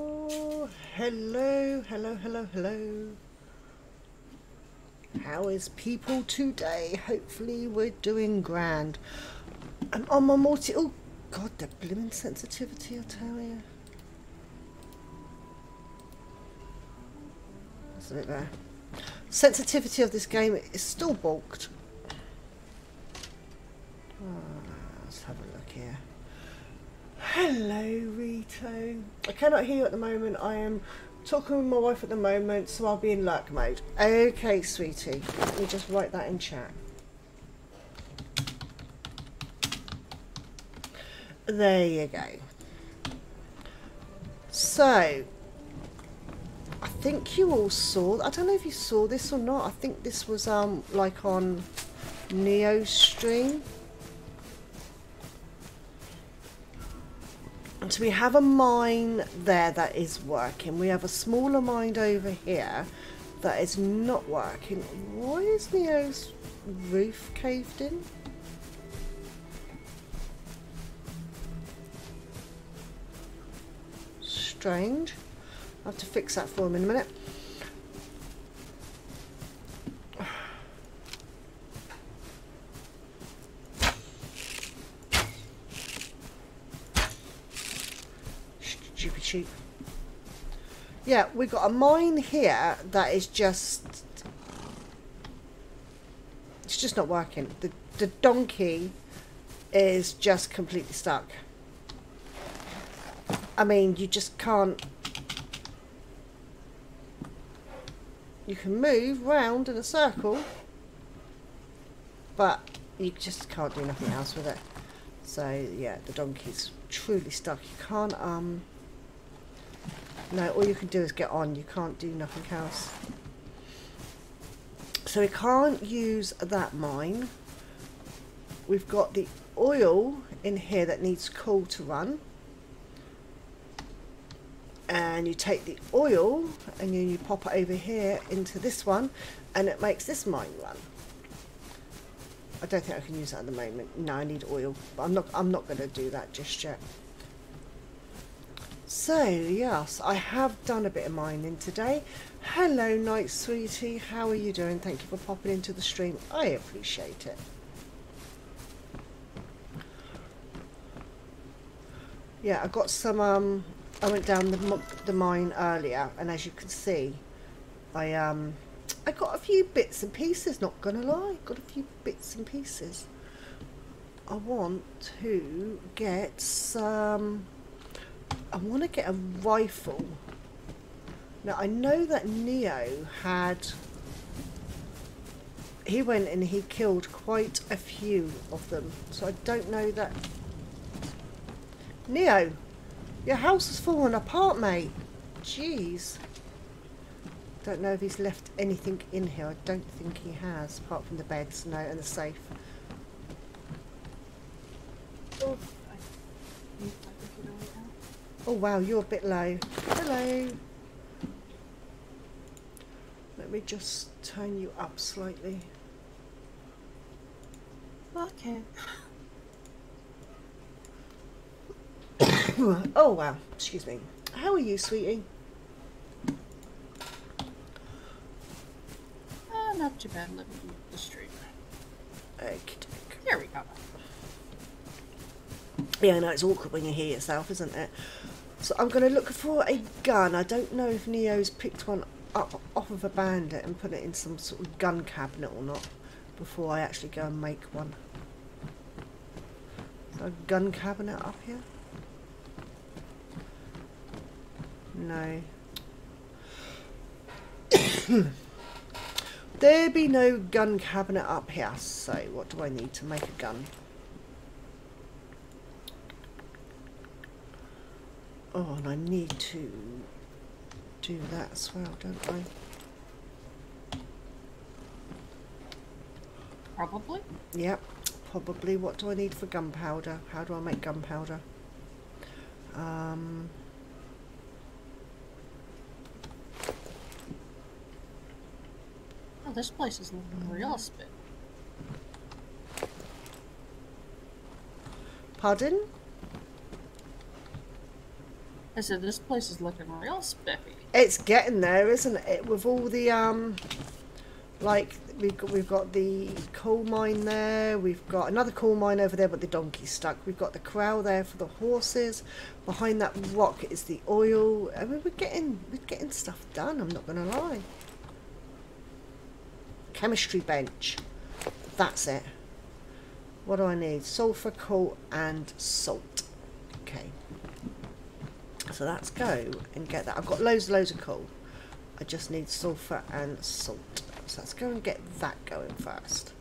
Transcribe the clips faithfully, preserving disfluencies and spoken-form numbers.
Oh, hello, hello, hello, hello. How is people today? Hopefully we're doing grand. I'm on my multi. Oh god, the blimmin' sensitivity, I tell you. That's a bit there. Sensitivity of this game is still balked. Oh, let's have a look here. Hello, Rito. I cannot hear you at the moment. I am talking with my wife at the moment, so I'll be in lurk mode. Okay, sweetie. Let me just write that in chat. There you go. So, I think you all saw, I don't know if you saw this or not. I think this was um like on Neo's stream. So we have a mine there that is working. We have a smaller mine over here that is not working. Why is Neo's roof caved in? Strange. I'll have to fix that for him in a minute. Yeah, we've got a mine here that is just, it's just not working. The, the donkey is just completely stuck. I mean, you just can't, you can move round in a circle, but you just can't do nothing else with it. So yeah, the donkey's truly stuck. You can't, um, no, all you can do is get on. You can't do nothing else. So we can't use that mine. We've got the oil in here that needs coal to run. And you take the oil and then you pop it over here into this one and it makes this mine run. I don't think I can use that at the moment. No, I need oil. But I'm not, I'm not going to do that just yet. So yes, I have done a bit of mining today. Hello, Night Sweetie. How are you doing? Thank you for popping into the stream. I appreciate it. Yeah, I got some. Um, I went down the the mine earlier, and as you can see, I um, I got a few bits and pieces. Not gonna lie, got a few bits and pieces. I want to get some. I want to get a rifle. Now I know that Neo had, he went and he killed quite a few of them, so I don't know that. Neo, your house has fallen apart, mate. Jeez. Don't know if he's left anything in here. I don't think he has, apart from the beds, no, and the safe. Oh. Oh wow, you're a bit low. Hello. Let me just turn you up slightly. Okay. Oh wow, excuse me. How are you, sweetie? Uh, not too bad, living in the street. Okay. There we go. Yeah, I know it's awkward when you hear yourself, isn't it? So I'm going to look for a gun. I don't know if Neo's picked one up off of a bandit and put it in some sort of gun cabinet or not before I actually go and make one. Is there a gun cabinet up here? No. There be no gun cabinet up here, so what do I need to make a gun? Oh, and I need to do that as well, don't I? Probably. Yep, probably. What do I need for gunpowder? How do I make gunpowder? Um, oh, this place is a real spit. Pardon? I said, this place is looking real spiffy. It's getting there, isn't it? With all the, um, like, we've got, we've got the coal mine there, we've got another coal mine over there, but the donkey's stuck. We've got the corral there for the horses. Behind that rock is the oil. I mean, we're getting, we're getting stuff done, I'm not going to lie. Chemistry bench. That's it. What do I need? Sulfur, coal, and salt. Okay. So let's go and get that. I've got loads and loads of coal. I just need sulfur and salt. So let's go and get that going first.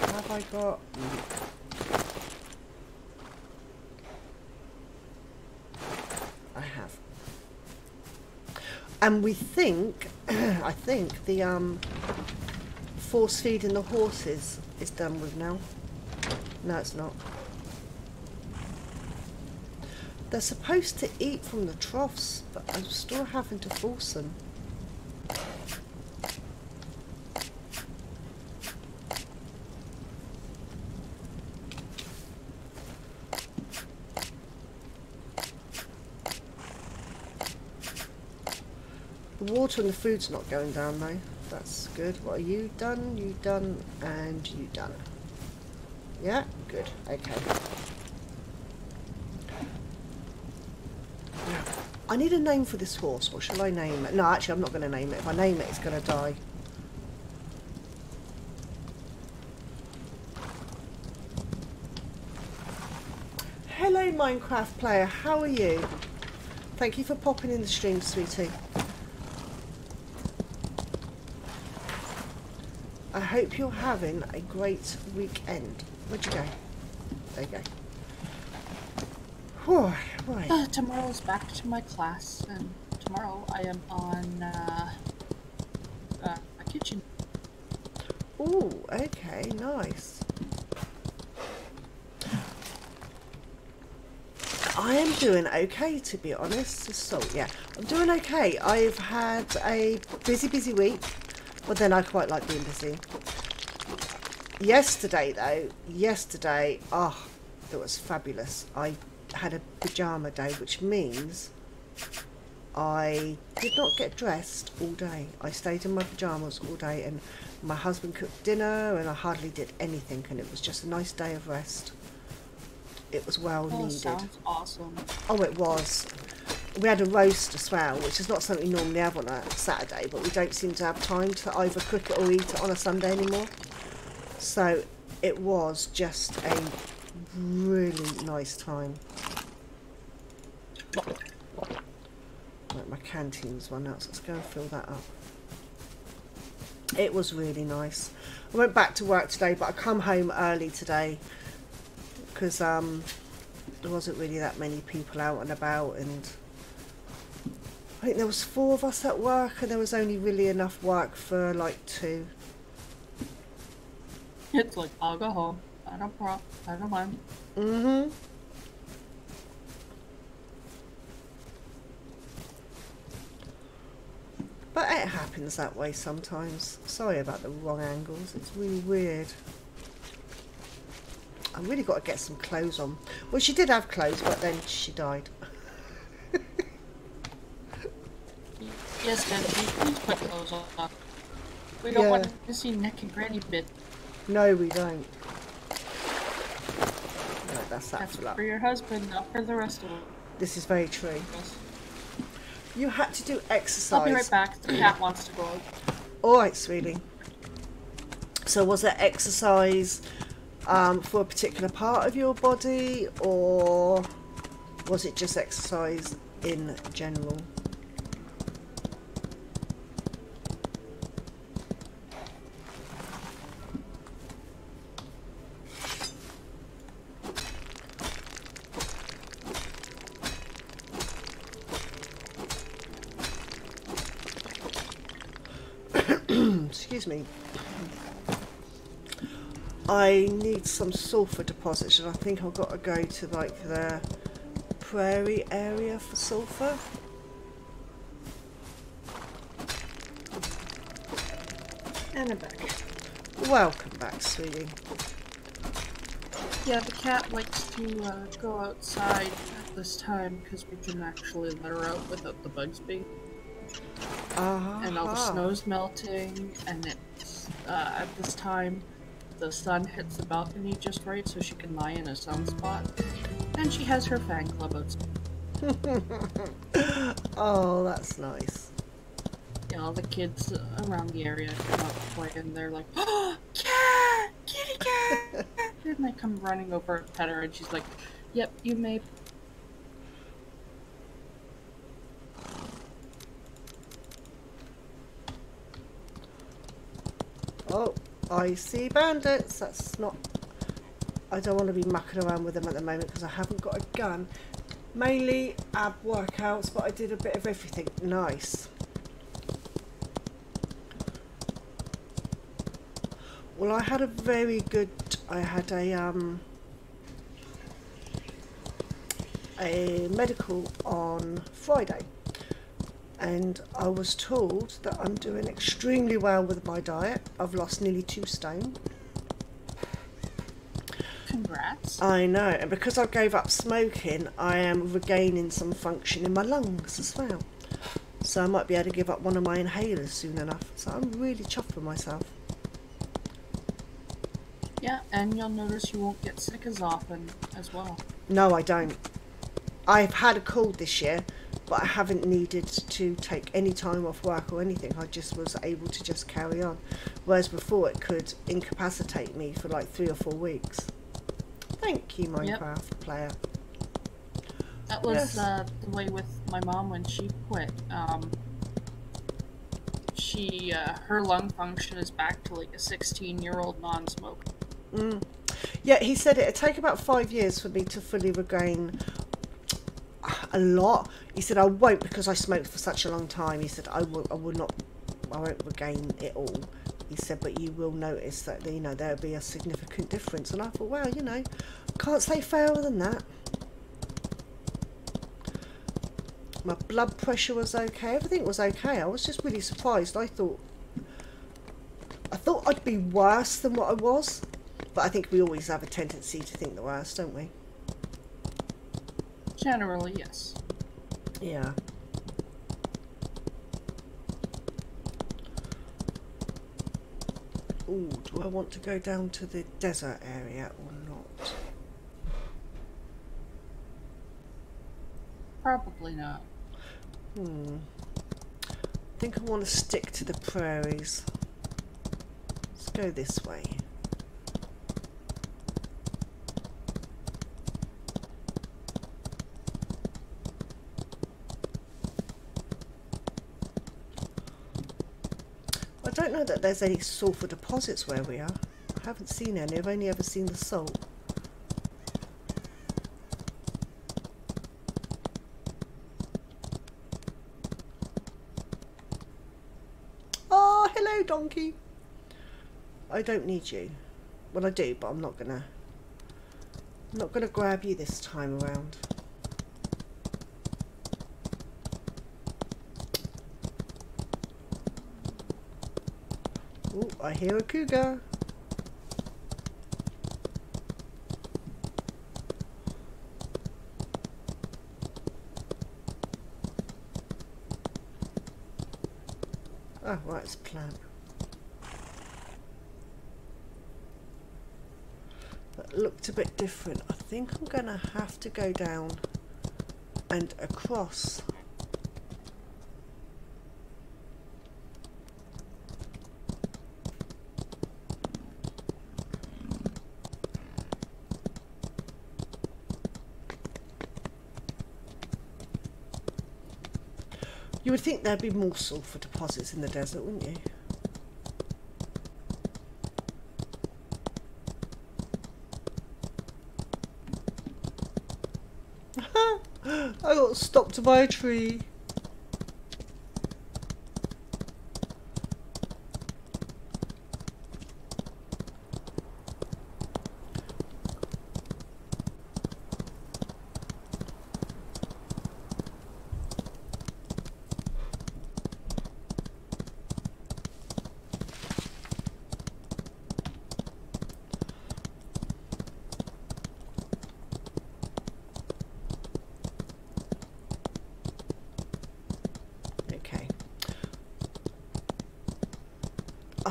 Have I got... I have. And we think, I think the um, force feeding the horses is done with now. No, it's not. They're supposed to eat from the troughs, but I'm still having to force them. The water and the food's not going down though. That's good. What are you done? You done and you done. Yeah, good. Okay. Now, I need a name for this horse. What shall I name it? No, actually, I'm not going to name it. If I name it, it's going to die. Hello, Minecraft player. How are you? Thank you for popping in the stream, sweetie. I hope you're having a great weekend. Where'd you go? There you go. Whew, right. Uh, tomorrow's back to my class, and tomorrow I am on uh, uh, my kitchen. Oh, okay, nice. I am doing okay, to be honest. So, yeah, I'm doing okay. I've had a busy, busy week, but then I quite like being busy. Yesterday though, yesterday, oh, it was fabulous. I had a pyjama day, which means I did not get dressed all day. I stayed in my pyjamas all day, and my husband cooked dinner, and I hardly did anything, and it was just a nice day of rest. It was well needed. Oh, sounds awesome. Oh, it was. We had a roast as well, which is not something we normally have on a Saturday, but we don't seem to have time to either cook it or eat it on a Sunday anymore. So it was just a really nice time. Like my canteen's run out, so let's go and fill that up. It was really nice. I went back to work today, but I come home early today because um, there wasn't really that many people out and about, and I think there was four of us at work, and there was only really enough work for like two. It's like, I'll go home. I don't pro- I don't mind. Mm-hmm. But it happens that way sometimes. Sorry about the wrong angles. It's really weird. I really got to get some clothes on. Well, she did have clothes, but then she died. Yes, ma'am. Please put clothes on. We don't yeah. want to see Nick and Granny bit. No, we don't. No, that's that. That's for, for your husband, not for the rest of us. This is very true. Yes. You had to do exercise. I'll be right back. The cat wants to go. All right, sweetie. So, was there exercise um, for a particular part of your body, or was it just exercise in general? Me. I need some sulfur deposits, and I think I've got to go to like the prairie area for sulfur. And I'm back. Welcome back, sweetie. Yeah, the cat likes to uh, go outside at this time because we can actually let her out without the bugs being. Uh-huh. And all the snow's melting, and it's, uh, at this time, the sun hits the balcony just right so she can lie in a sun spot. And she has her fan club outside. Oh, that's nice. Yeah, all the kids around the area come out to play, and they're like, "Oh, cat! Kitty cat!" And they come running over and pet her, and she's like, "Yep, you may." Oh, I see bandits. That's not... I don't want to be mucking around with them at the moment because I haven't got a gun. Mainly ab workouts, but I did a bit of everything. Nice. Well, I had a very good... I had a, um, a medical on Friday. And I was told that I'm doing extremely well with my diet. I've lost nearly two stone. Congrats. I know, and because I gave up smoking, I am regaining some function in my lungs as well. So I might be able to give up one of my inhalers soon enough. So I'm really chuffed with myself. Yeah, and you'll notice you won't get sick as often as well. No, I don't. I've had a cold this year, but I haven't needed to take any time off work or anything. I just was able to just carry on. Whereas before it could incapacitate me for like three or four weeks. Thank you, Minecraft yep. player. That was yes. uh, the way with my mom when she quit. Um, she, uh, her lung function is back to like a sixteen year old non-smoker. Mm. Yeah, he said it'd take about five years for me to fully regain a lot. He said I won't, because I smoked for such a long time. He said I will, I will not, I won't regain it all. He said, but you will notice that, you know, there'll be a significant difference. And I thought, well, you know, can't say fairer than that. My blood pressure was okay. Everything was okay. I was just really surprised. I thought, I thought I'd be worse than what I was. But I think we always have a tendency to think the worst, don't we? Generally, yes. Yeah. Ooh, do I want to go down to the desert area or not? Probably not. Hmm. I think I want to stick to the prairies. Let's go this way. I don't know that there's any sulfur deposits where we are. I haven't seen any. I've only ever seen the salt. Oh, hello, donkey. I don't need you. Well, I do, but I'm not gonna. I'm not gonna grab you this time around. Oh, I hear a cougar. Oh, right, it's a plant. That looked a bit different. I think I'm gonna have to go down and across. You would think there'd be more sulfur deposits in the desert, wouldn't you? I got stopped by a tree.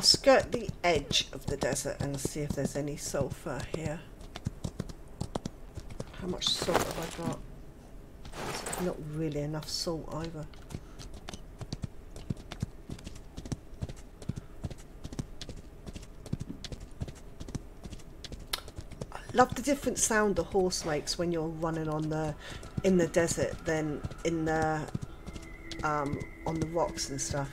I'll skirt the edge of the desert and see if there's any sulfur here. How much salt have I got? It's not really enough salt either. I love the different sound the horse makes when you're running on the in the desert than in the um, on the rocks and stuff.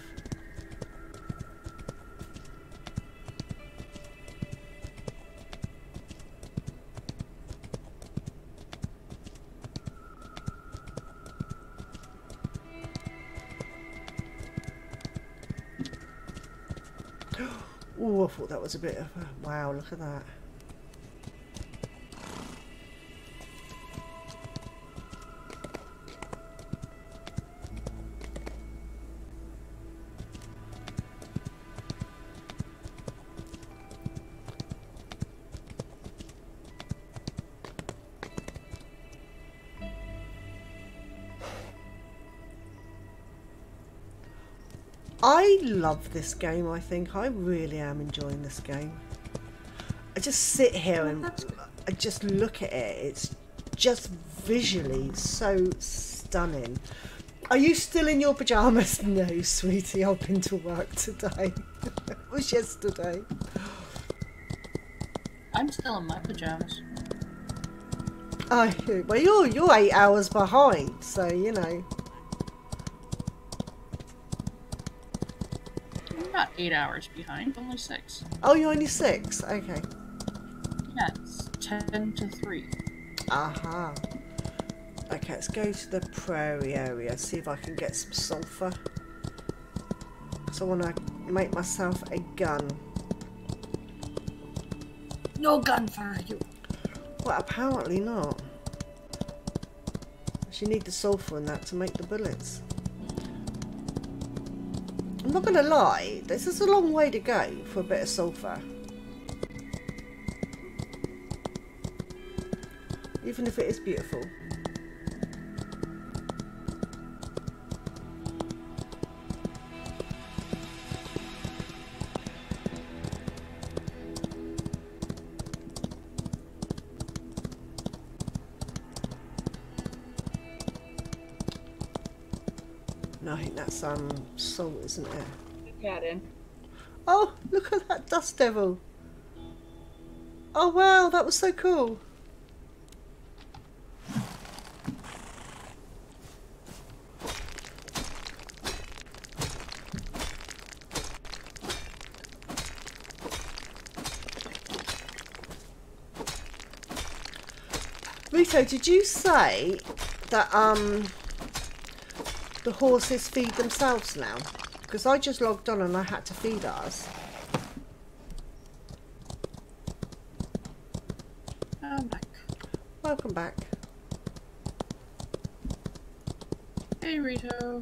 Oh, I thought that was a bit of a... wow, look at that. I love this game, I think. I really am enjoying this game. I just sit here and I just look at it. It's just visually so stunning. Are you still in your pyjamas? No, sweetie, I've been to work today. It was yesterday. I'm still in my pyjamas. Oh, well, you're, you're eight hours behind, so, you know. Not eight hours behind, only six. Oh, you're only six? Okay. Yeah, it's ten to three. Aha. Uh-huh. Okay, let's go to the prairie area, see if I can get some sulfur. Because I want to make myself a gun. No gun for you. Well, apparently not. You need the sulfur in that to make the bullets. I'm not going to lie, this is a long way to go for a bit of sulfur. Even if it is beautiful. No, I think that's um salt, isn't it? Look at him. Oh, look at that dust devil. Oh wow, that was so cool. Rito, did you say that um the horses feed themselves now? Because I just logged on and I had to feed ours. I'm back. Welcome back. Hey Rito.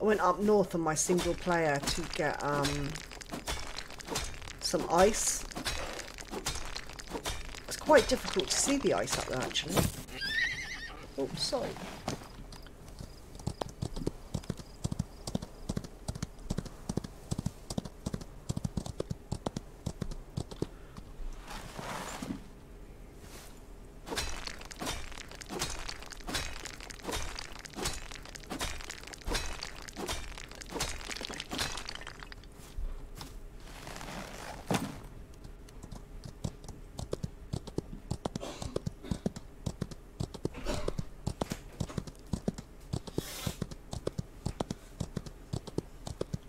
I went up north on my single player to get um, some ice. Quite difficult to see the ice up there actually. Oh, sorry.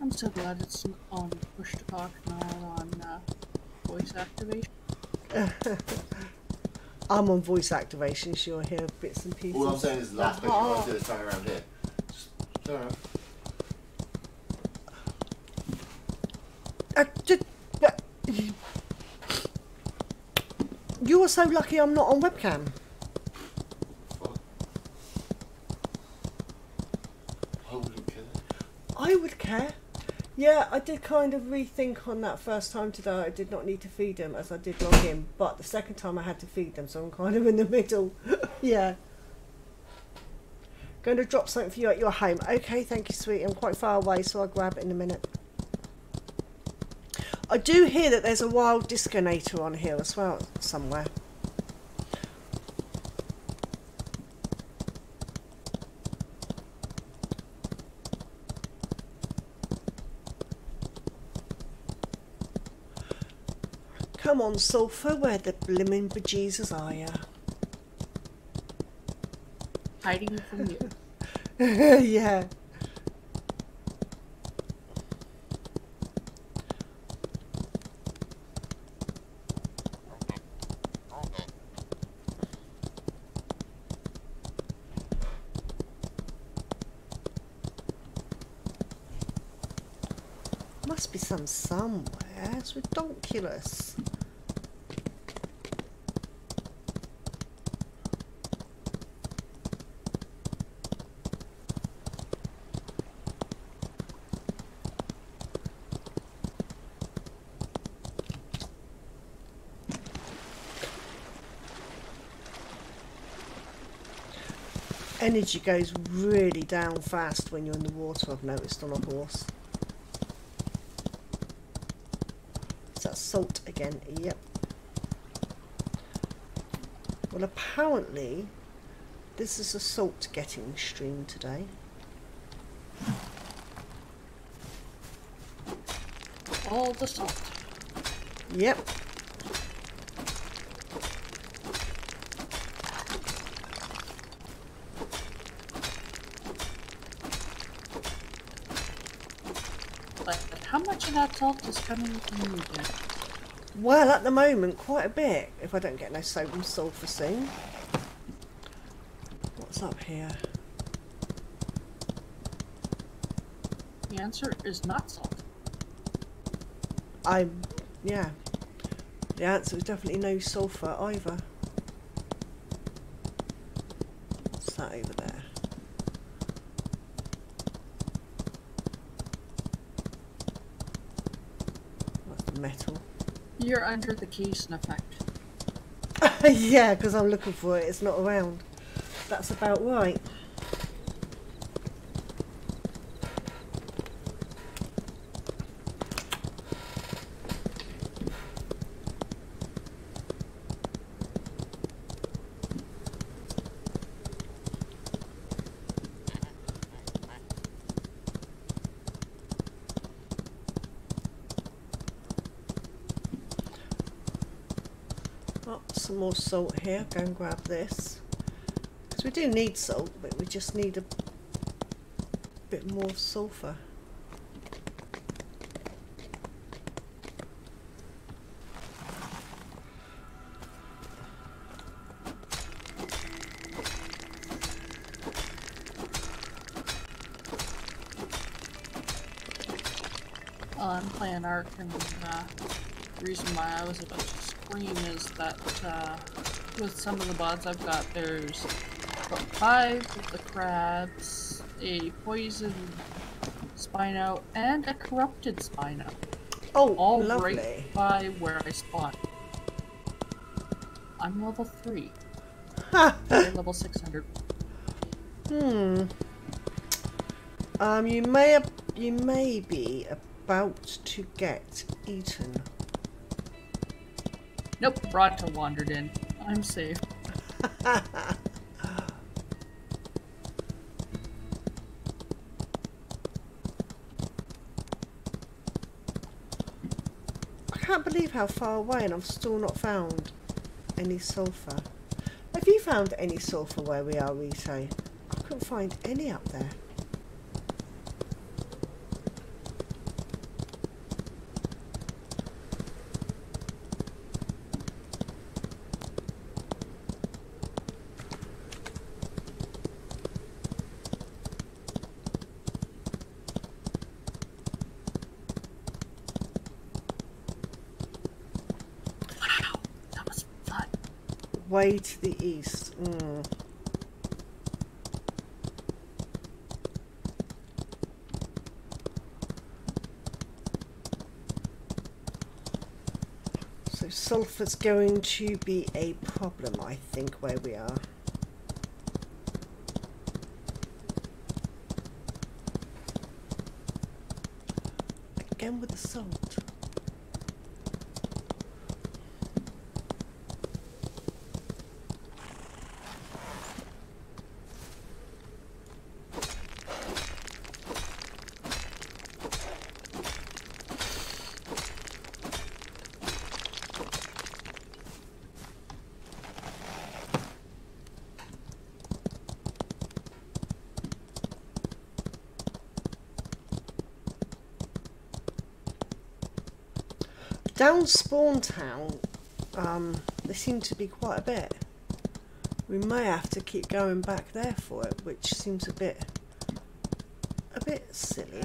I'm so glad it's on push to talk, not on uh, voice activation. I'm on voice activation, so you'll hear bits and pieces. All I'm saying is the last picture I did is turn around here. Just turn around. Uh, did, uh, you are so lucky I'm not on webcam. I wouldn't care. I would care. Yeah, I did kind of rethink on that first time today. I did not need to feed them as I did log in, but the second time I had to feed them, so I'm kind of in the middle. Yeah. Going to drop something for you at your home. Okay, thank you, sweetie. I'm quite far away, so I'll grab it in a minute. I do hear that there's a wild disconator on here as well, somewhere. Come on, Sulphur, where the blimmin' bejesus are ya? Hiding from you. Yeah. Must be some somewhere. It's ridiculous. Energy goes really down fast when you're in the water, I've noticed on a horse. Is that salt again? Yep. Well, apparently this is a salt getting stream today. All the salt. Yep. That salt is coming from you. Well, at the moment, quite a bit. If I don't get no soap and sulphur soon. What's up here? The answer is not salt. I'm, yeah. The answer is definitely no sulphur either. What's that over there? Metal. You're under the Keystone effect. Yeah, because I'm looking for it. It's not around. That's about right. More salt here. Go and grab this because we do need salt, but we just need a bit more sulphur. Well, I'm playing Ark, and uh, the reason why I was about to is that uh, with some of the bods I've got, there's about five of the crabs, a poison Spino, and a corrupted Spino. Oh, all lovely. Right by where I spawn. I'm level three. Ha! Level six hundred. Hmm. Um, you may, you may be about to get eaten. Nope, Rata wandered in. I'm safe. I can't believe how far away, and I've still not found any sulphur. Have you found any sulphur where we are, Rito? I couldn't find any up there. Way to the east. Mm. So sulphur's going to be a problem, I think, where we are. and with the salt. Down Spawn Town, um, they seem to be quite a bit. We may have to keep going back there for it, which seems a bit, a bit silly.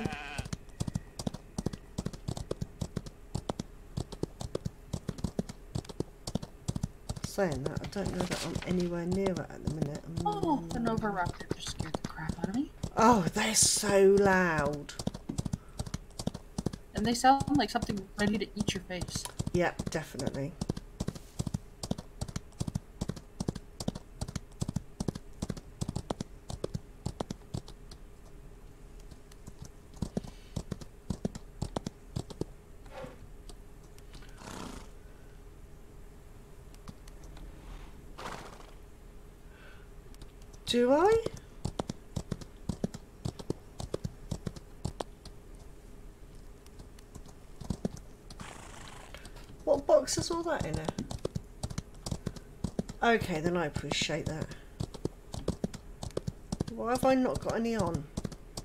Saying that, I don't know that I'm anywhere near it at the minute. I'm oh, the Nova Rocket just scared the crap out of me. Oh, they're so loud. And they sound like something ready to eat your face. Yeah, definitely. Do I? Is all that in there? Okay, then I appreciate that. Why have I not got any on?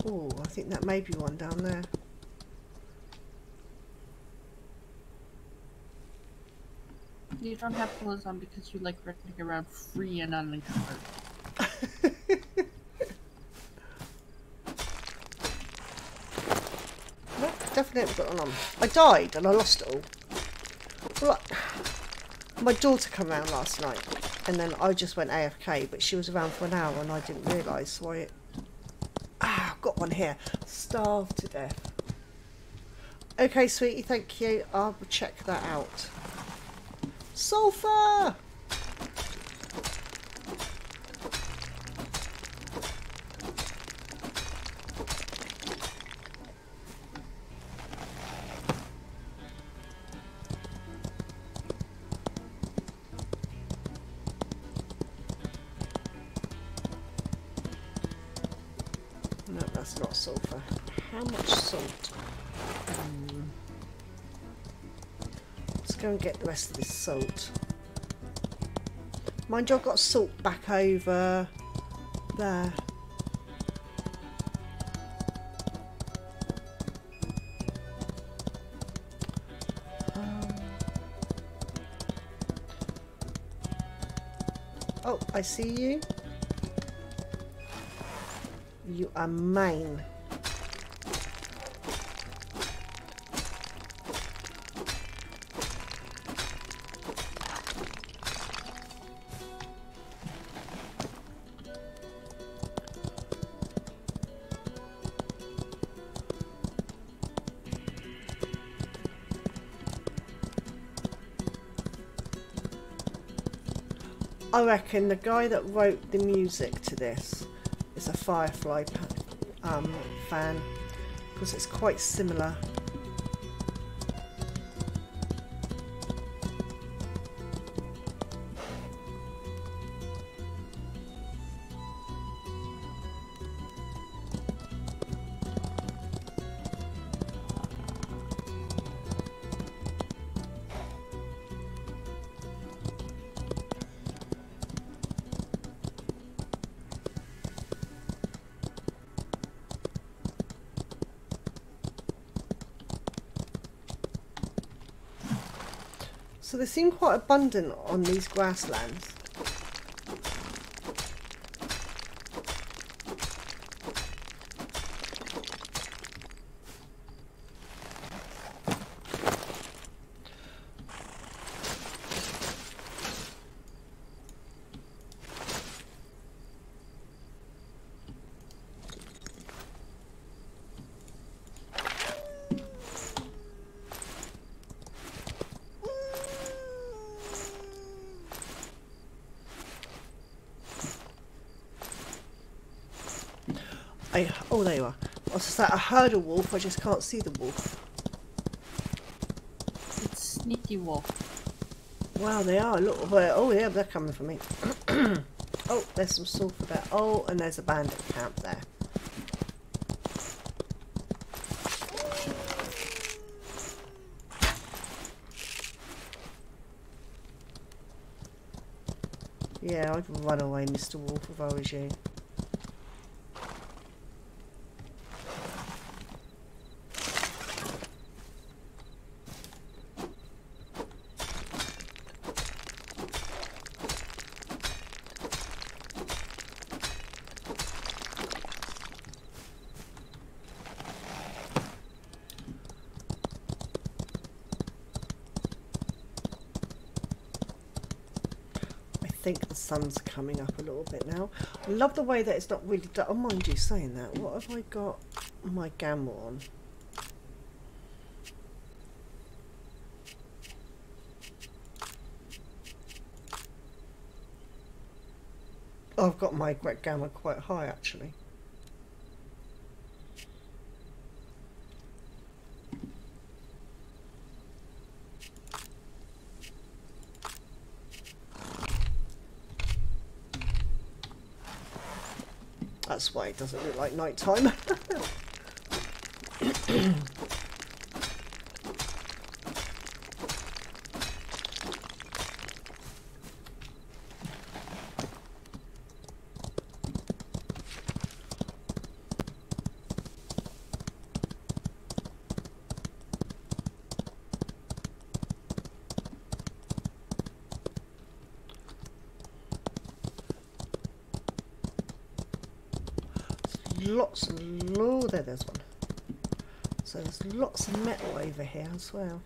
Oh, I think that may be one down there. You don't have clothes on because you like running around free and unencumbered. Nope, definitely haven't got one on. I died and I lost it all. Well, my daughter came around last night and then I just went A F K, but she was around for an hour and I didn't realise, so I... Ah, I've got one here. Starved to death. Okay, sweetie, thank you. I'll check that out. Sulphur! Get the rest of this salt. Mind you, I've got salt back over there. Um, oh, I see you. You are mine. I reckon the guy that wrote the music to this is a Firefly um, fan, because it's quite similar. So they seem quite abundant on these grasslands. Oh, there you are. I was just like, I heard a wolf, I just can't see the wolf. sneaky wolf. Wow, they are. Look, oh yeah, they're coming for me. Oh, there's some sulfur there. Oh, and there's a bandit camp there. Yeah, I'd run away, Mister Wolf, if I was you. Sun's coming up a little bit now. I love the way that it's not really done. Oh, mind you, saying that, what have I got my gamma on? Oh, I've got my gamma quite high actually. That's why it doesn't look like night time. Lots and low there, there's one. So there's lots of metal over here as well.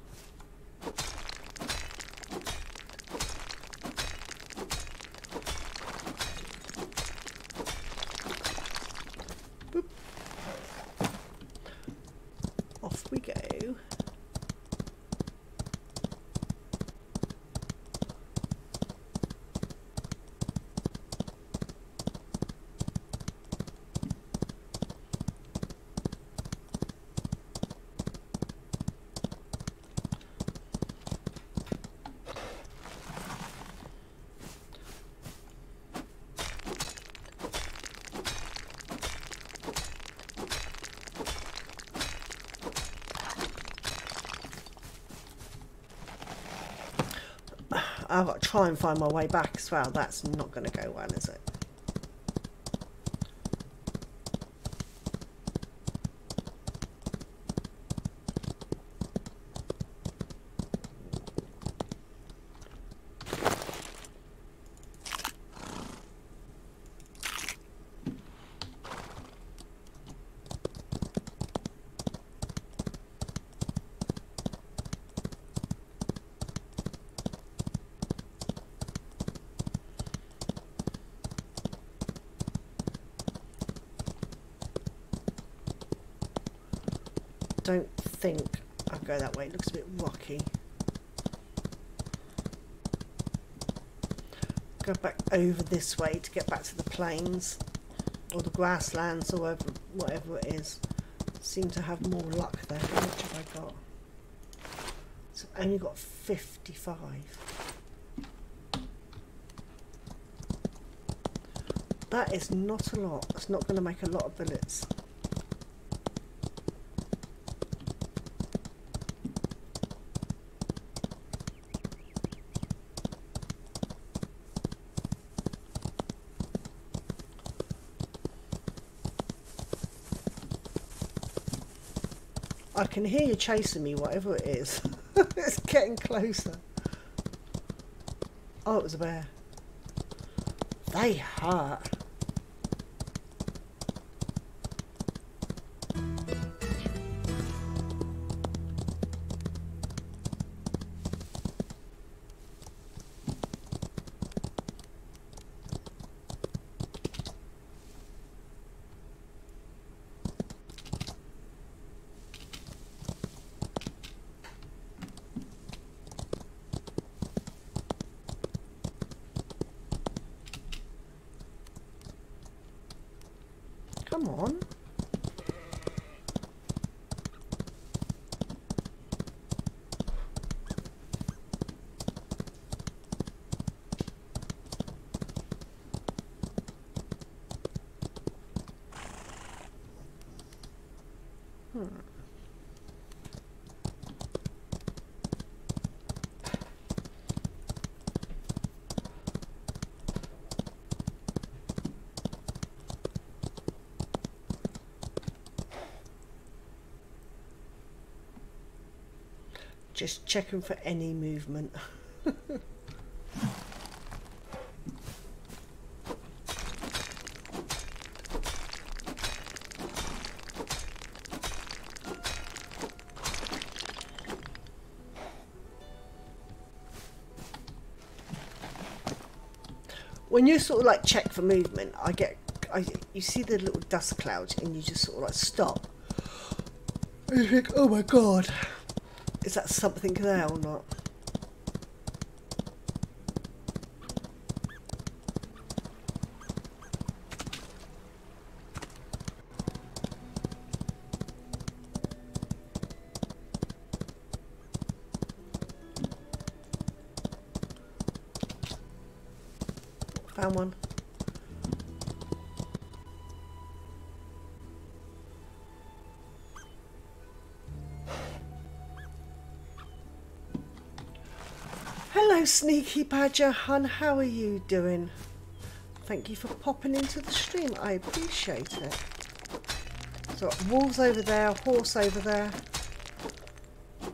Boop. Off we go. I've got to try and find my way back as well. That's not going to go well, is it? Don't think I'll go that way. It looks a bit rocky. Go back over this way to get back to the plains or the grasslands or whatever, whatever it is. Seem to have more luck there. How much have I got? So I've only got fifty-five. That is not a lot. It's not going to make a lot of bullets. I can hear you chasing me, whatever it is. It's getting closer. Oh, it was a bear. They hurt. Come on. Hmm. Just checking for any movement. When you sort of like check for movement, I get, I, you see the little dust clouds and you just sort of like stop. And you think, oh my god, is that something there or not? Found one. Hello, Sneaky Badger hun, how are you doing? Thank you for popping into the stream, I appreciate it. So, wolves over there, horse over there.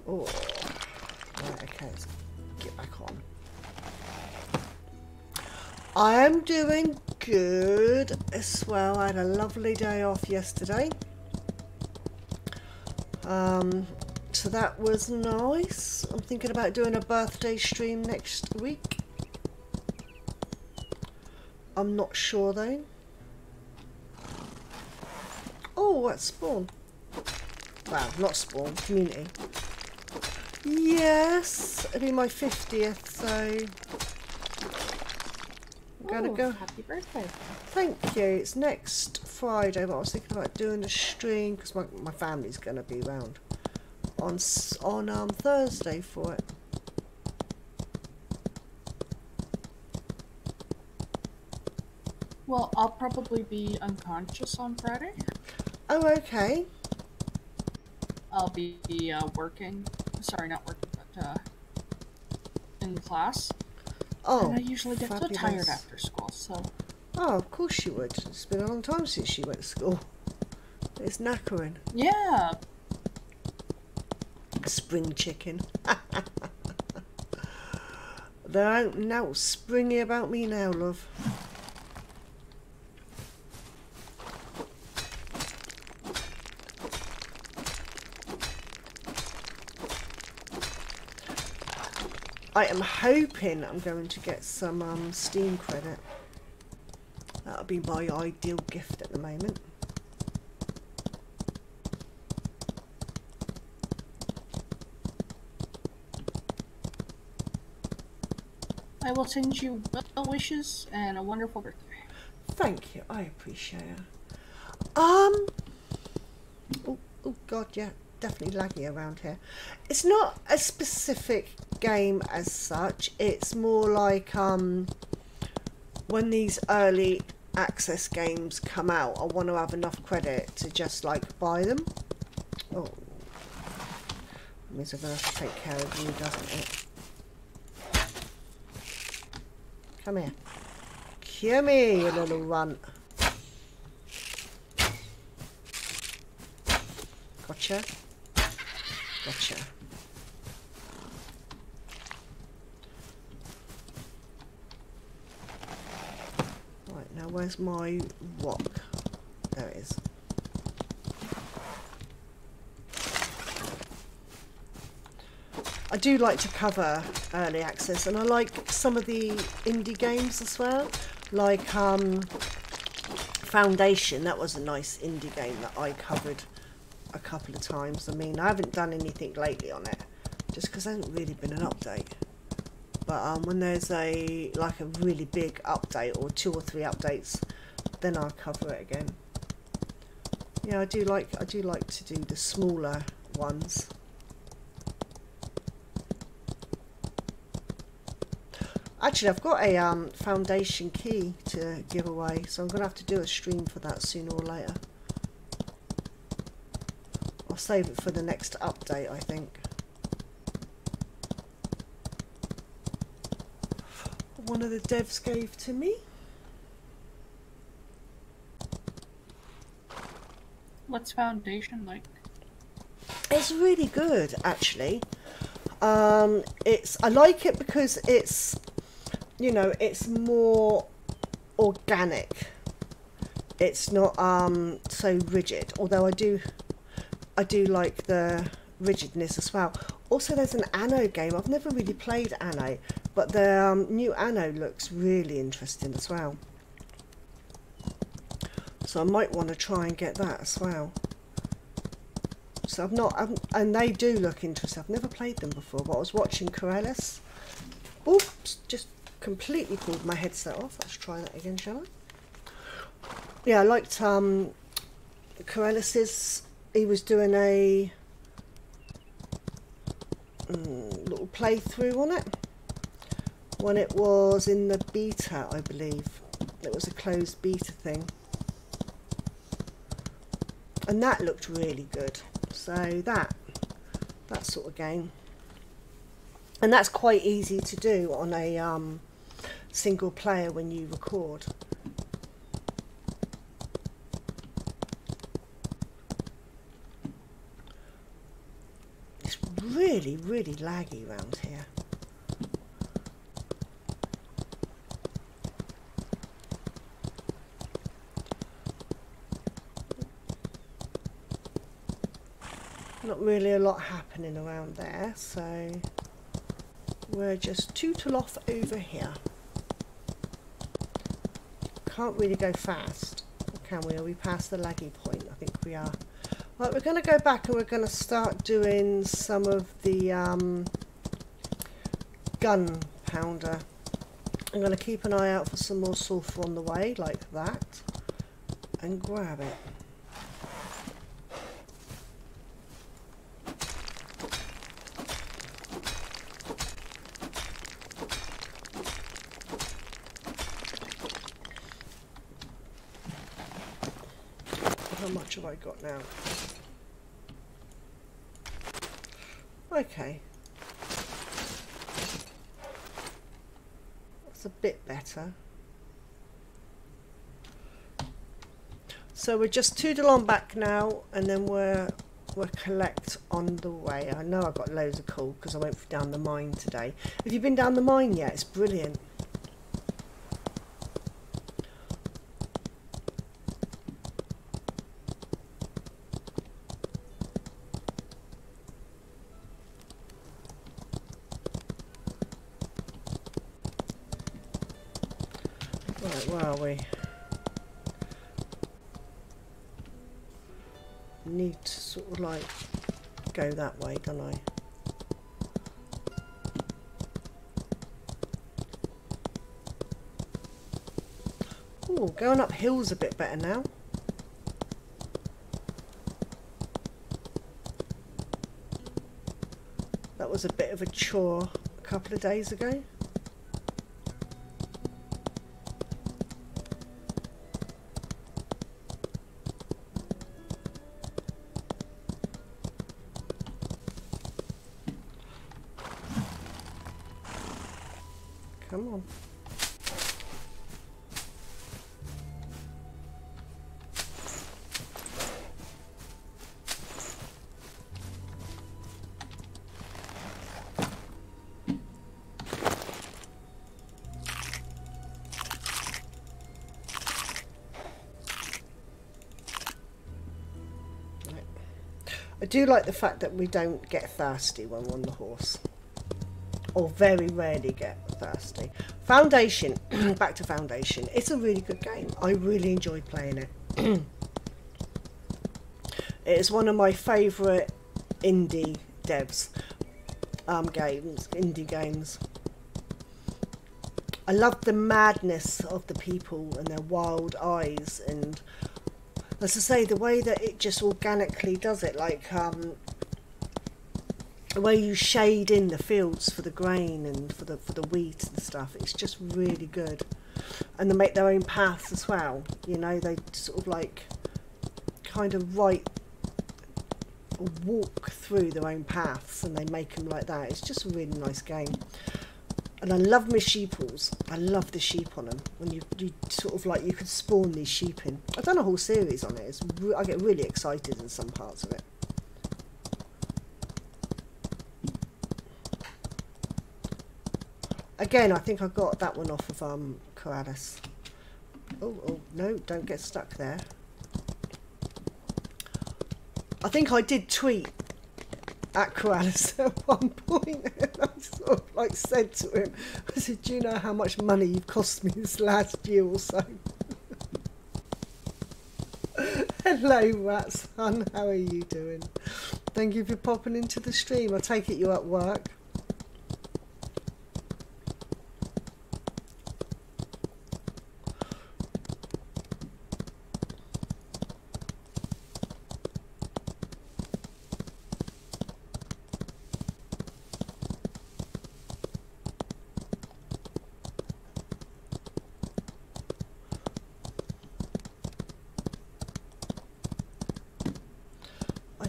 Oh, right, okay, let's get back on. I am doing good as well. I had a lovely day off yesterday. Um, so that was nice. I'm thinking about doing a birthday stream next week. I'm not sure though. Oh, that's Spawn. Wow, not Spawn, Community. Yes, it'll be my fiftieth, so I'm going to go. Happy birthday. Thank you. It's next Friday, but I was thinking about doing a stream because my, my family's going to be around on on um, Thursday for it. Well, I'll probably be unconscious on Friday. Oh, okay. I'll be uh, working. Sorry, not working, but uh, in class. Oh, and I usually get fabulous. So tired after school, so... Oh, of course she would. It's been a long time since she went to school. It's knackering. Yeah. Spring chicken. There ain't no springy about me now, love. I am hoping I'm going to get some um, Steam credit. That'll be my ideal gift at the moment. I will send you well wishes and a wonderful birthday. Thank you, I appreciate it. Um, oh, oh god, yeah, definitely laggy around here. It's not a specific game as such, it's more like um when these early access games come out, I want to have enough credit to just like buy them. Oh, that means I'm gonna have to take care of you, doesn't it? Come here, come here, you little runt. Gotcha, gotcha. Now where's my rock? There it is. I do like to cover early access, and I like some of the indie games as well, like um, Foundation. That was a nice indie game that I covered a couple of times. I mean, I haven't done anything lately on it, just because there hasn't really been an update. But um, when there's a like a really big update or two or three updates, then I'll cover it again. Yeah, I do like I do like to do the smaller ones. Actually, I've got a um, foundation key to give away, so I'm gonna have to do a stream for that sooner or later. I'll save it for the next update, I think. One of the devs gave to me. What's Foundation like? It's really good, actually. Um, it's I like it because it's, you know, it's more organic. It's not um, so rigid, although I do, I do like the rigidness as well. Also, there's an Anno game. I've never really played Anno, but the um, new Anno looks really interesting as well. So I might want to try and get that as well. So I've not, I'm, and they do look interesting. I've never played them before, but I was watching Corellis. Oops, just completely pulled my headset off. Let's try that again, shall I? Yeah, I liked um, Corellis's. He was doing a mm, little playthrough on it when it was in the beta, I believe. It was a closed beta thing. And that looked really good. So that, that sort of game. And that's quite easy to do on a um, single player when you record. It's really, really laggy around here. Not really a lot happening around there, so we're just tootle off over here. Can't really go fast, can we? Are we past the laggy point? I think we are. Right, we're going to go back and we're going to start doing some of the um, gunpowder. I'm going to keep an eye out for some more sulfur on the way, like that, and grab it. Have I got now? Okay, that's a bit better. So we're just toodle on back now, and then we're we'll collect on the way. I know I've got loads of coal because I went down the mine today. Have you been down the mine yet? It's brilliant. Like go that way, don't I? Oh, going up hills a bit better now. That was a bit of a chore a couple of days ago. I do like the fact that we don't get thirsty when we're on the horse, or very rarely get thirsty. Foundation, back to Foundation. It's a really good game. I really enjoyed playing it. It's one of my favourite indie devs um, games, indie games. I love the madness of the people and their wild eyes, and as I say, the way that it just organically does it, like um, the way you shade in the fields for the grain and for the for the wheat and stuff, it's just really good. And they make their own paths as well. You know, they sort of like kind of write people walk through their own paths and they make them like that. It's just a really nice game. And I love my sheeples. I love the sheep on them. When you, you sort of like, you could spawn these sheep in. I've done a whole series on it. It's re I get really excited in some parts of it. Again, I think I got that one off of um, Corrales. Oh, oh, no, don't get stuck there. I think I did tweet at Corrales at one point, and I sort of like said to him, I said, do you know how much money you've cost me this last year or so? Hello, rat son, how are you doing? Thank you for popping into the stream. I take it you're at work.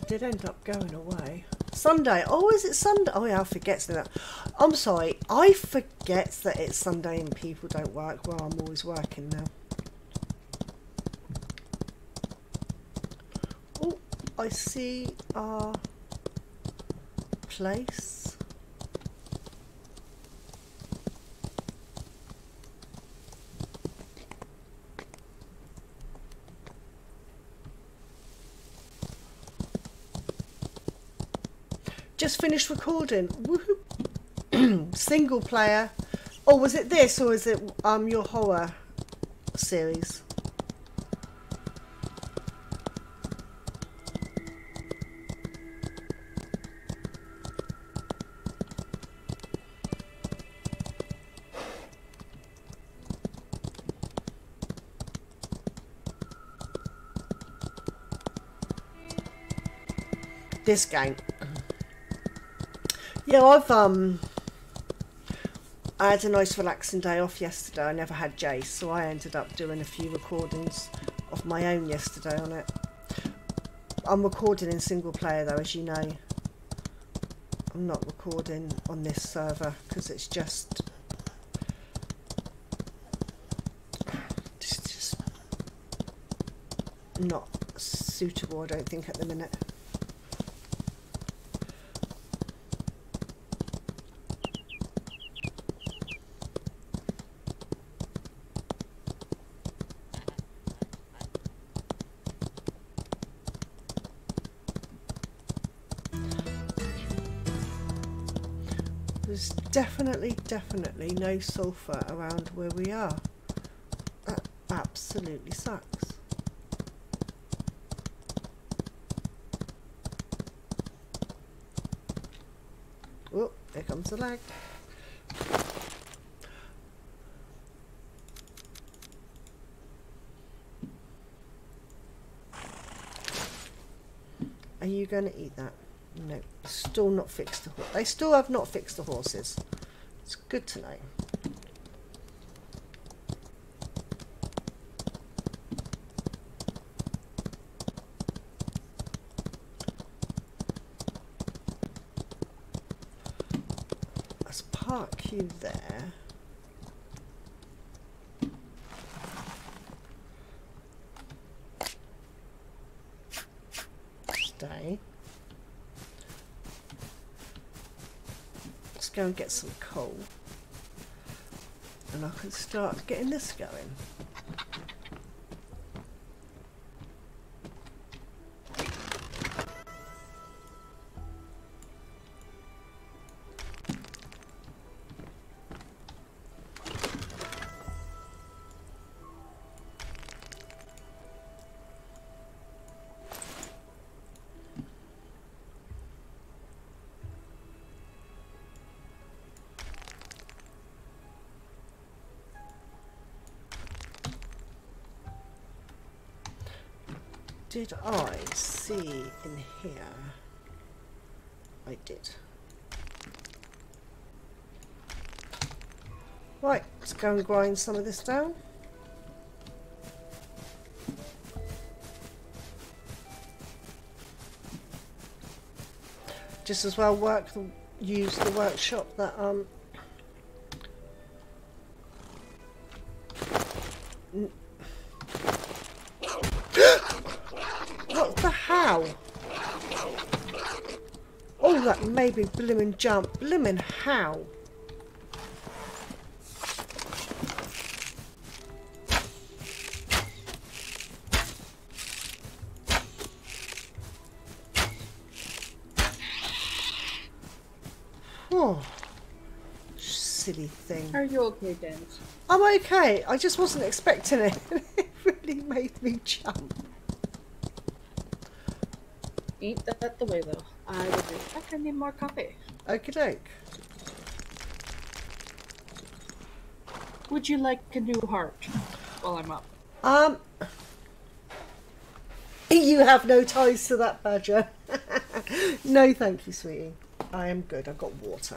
Did end up going away Sunday. Oh, is it Sunday? Oh yeah, I forget that. I'm sorry, I forget that it's Sunday and people don't work. Well, I'm always working now. Oh, I see our place. Just finished recording. Woohoo! Single player. Or was it this, or is it um your horror series? This game. Yeah, I've um, I had a nice relaxing day off yesterday. I never had Jace, so I ended up doing a few recordings of my own yesterday on it. I'm recording in single player though, as you know. I'm not recording on this server because it's just, it's just not suitable, I don't think, at the minute. Definitely, definitely no sulphur around where we are. That absolutely sucks. Oh, there comes the lag. Are you going to eat that? No, still not fixed the horse. They still have not fixed the horses. It's good to know. Let's park you there. Stay. Go and get some coal and I can start getting this going. Did I see in here? I did. Right, let's go and grind some of this down. just as well work the, use the workshop that um what the hell? Oh, that made me blimmin' jump. Blimmin' how? Oh, silly thing. Are you okay, James? I'm okay. I just wasn't expecting it. It really made me jump. Eat that at the way though. I will do. I can need more coffee. Okie doke. Would you like a new heart while I'm up? Um, you have no ties to that badger. No, thank you, sweetie. I am good. I've got water.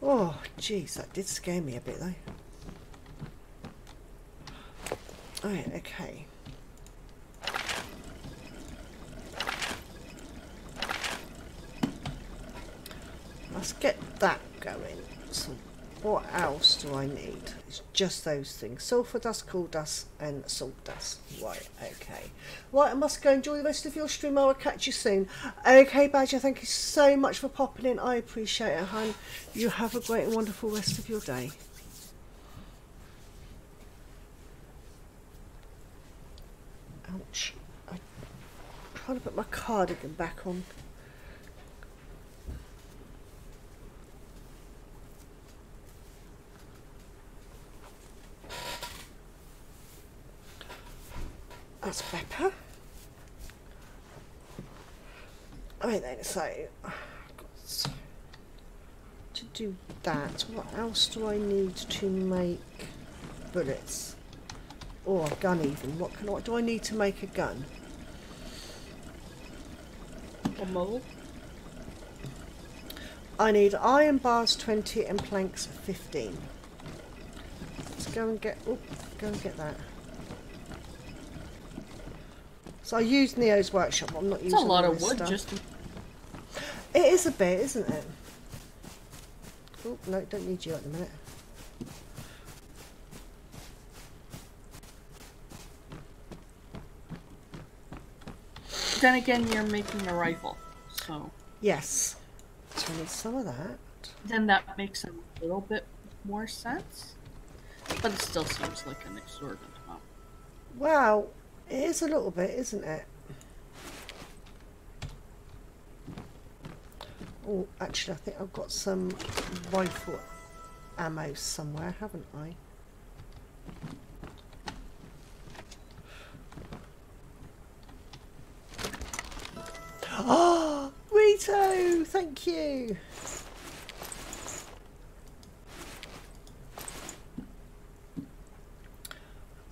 Oh, jeez, that did scare me a bit, though. All right, okay. Let's get that going. So what else do I need? It's just those things. Sulphur dust, coal dust, and salt dust. Right, okay. Right, I must go. Enjoy the rest of your stream. I will catch you soon. Okay, Badger, thank you so much for popping in. I appreciate it, hon. You have a great and wonderful rest of your day. Ouch. I'm trying to put my cardigan back on. That's better. Alright then, so to do that, what else do I need to make bullets? Or a gun even. What can I do I need to make a gun? A mold? I need iron bars twenty and planks fifteen. Let's go and get oh, go and get that. So I used Neo's workshop, but I'm not using all this stuff. It's a lot of wood, just... It is a bit, isn't it? Oh, no, don't need you at the minute. Then again, you're making a rifle, so... Yes. So I need some of that. Then that makes a little bit more sense. But it still seems like an exorbitant amount. Wow. It is a little bit, isn't it? Oh, actually, I think I've got some rifle ammo somewhere, haven't I? Oh, Rito, thank you.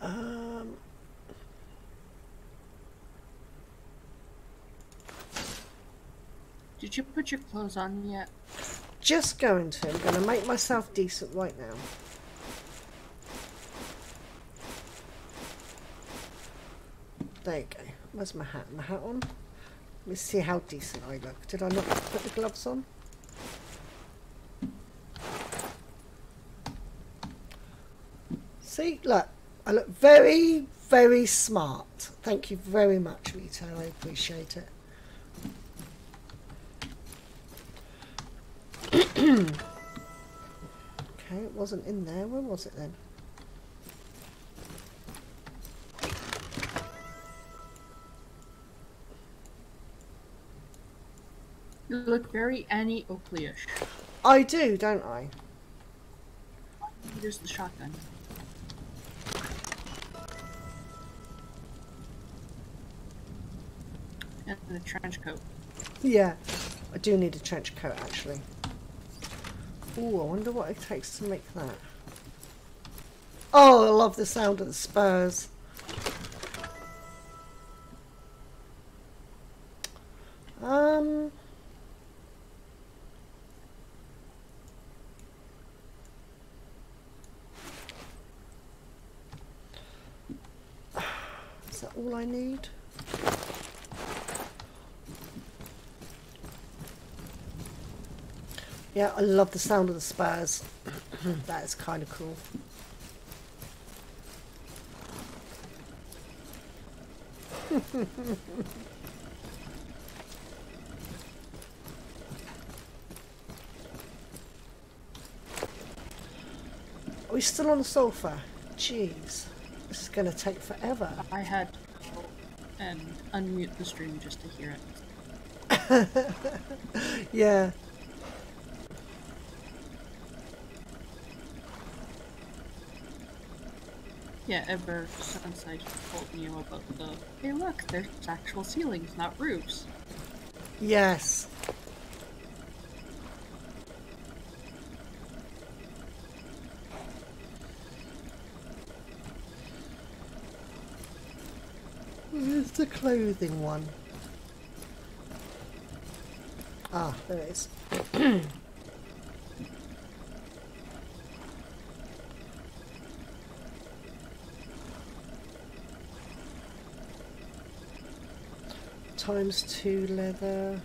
Um. Did you put your clothes on yet? Just going to. I'm going to make myself decent right now. There you go. Where's my hat? My hat on? Let me see how decent I look. Did I not put the gloves on? See? Look. I look very, very smart. Thank you very much, Rita. I appreciate it. Okay, it wasn't in there. Where was it then? You look very Annie Oakley-ish. I do, don't I? There's the shotgun. And the trench coat. Yeah, I do need a trench coat actually. Oh, I wonder what it takes to make that. Oh, I love the sound of the spurs. Um, all I need? Yeah, I love the sound of the spurs. That is kind of cool. Are we still on the sofa? Jeez, this is going to take forever. I had to um, unmute the stream just to hear it. Yeah. Yeah, ever since I told you about the, hey look, there's actual ceilings, not roofs. Yes. Where's the clothing one? Ah, there it is. Times two leather.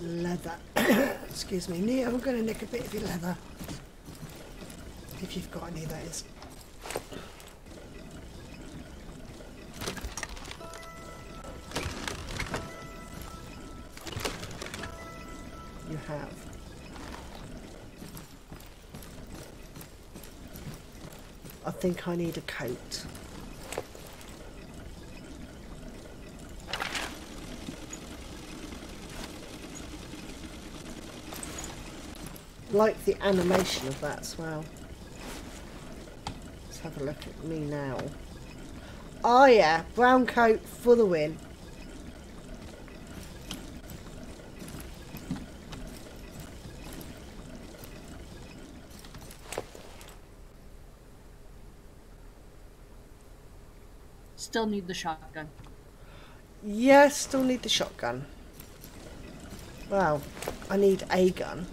Leather. Excuse me. Nia, I'm going to nick a bit of your leather. If you've got any, that is. You have. I think I need a coat. Like the animation of that as well. Let's have a look at me now. Oh yeah, brown coat for the win. Still need the shotgun. Yes, still need the shotgun. Well, I need a gun.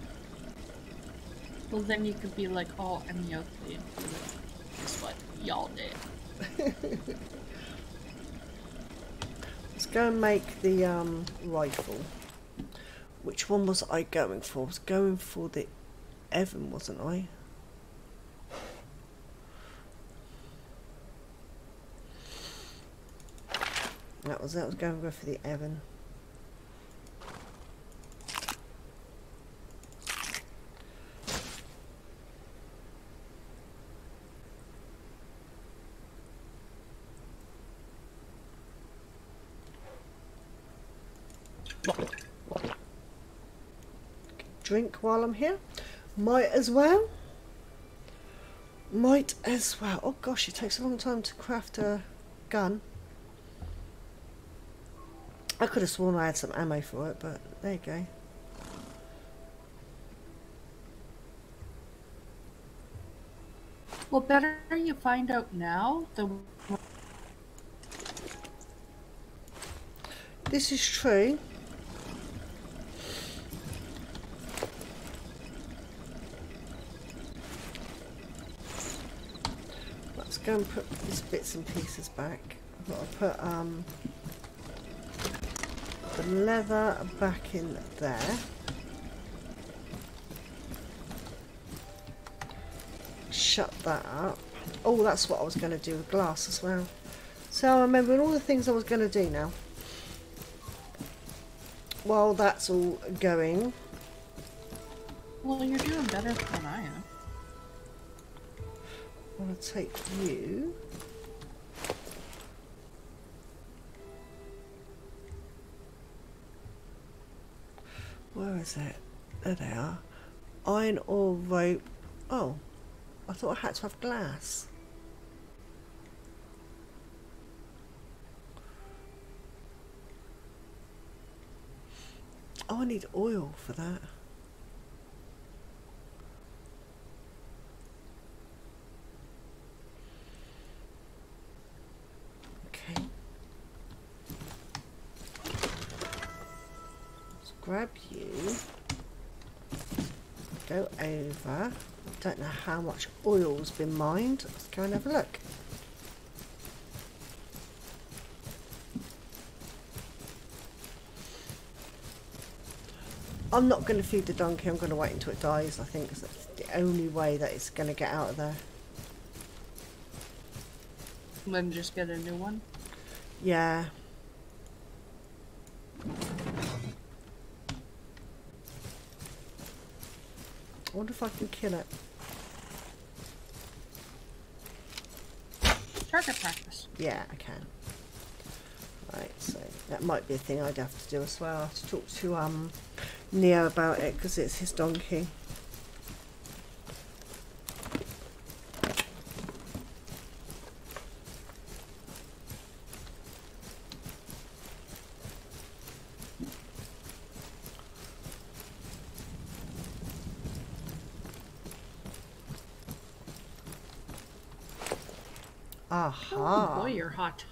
Well, then you could be like, oh, I'm Yothi. That's what y'all did. Let's go and make the um, rifle. Which one was I going for? I was going for the Evan, wasn't I? That was that was going to go for the Evan. Drink while I'm here. Might as well. Might as well. Oh gosh, it takes a long time to craft a gun. I could have sworn I had some ammo for it, but there you go. Well, better you find out now than... This is true. Let's go and put these bits and pieces back. I've got to put... um. the leather back in there. Shut that up. Oh, that's what I was going to do with glass as well. So I'm remembering all the things I was going to do now. While that's all going. Well, you're doing better than I am. I want to take you. Where is it? There they are. Iron ore rope. Oh, I thought I had to have glass. Oh, I need oil for that. Grab you, go over, don't know how much oil's been mined. Let's go and have a look. I'm not going to feed the donkey, I'm going to wait until it dies. I think that's the only way that it's going to get out of there. And then just get a new one? Yeah. I wonder if I can kill it. Target practice. Yeah, I can. Right, so that might be a thing I'd have to do as well. I have to talk to um Neo about it because it's his donkey. Aha! Oh boy, you're hot.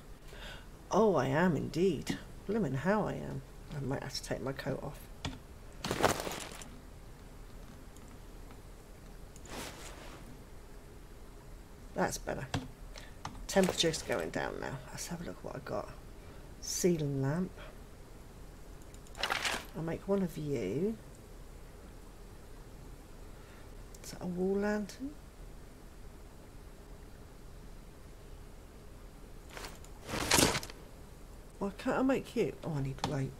Oh, I am indeed. Blimmin' how I am. I might have to take my coat off. That's better. Temperature's going down now. Let's have a look at what I got. Ceiling lamp. I'll make one of you. Is that a wall lantern? Why can't I make you? Oh, I need rope.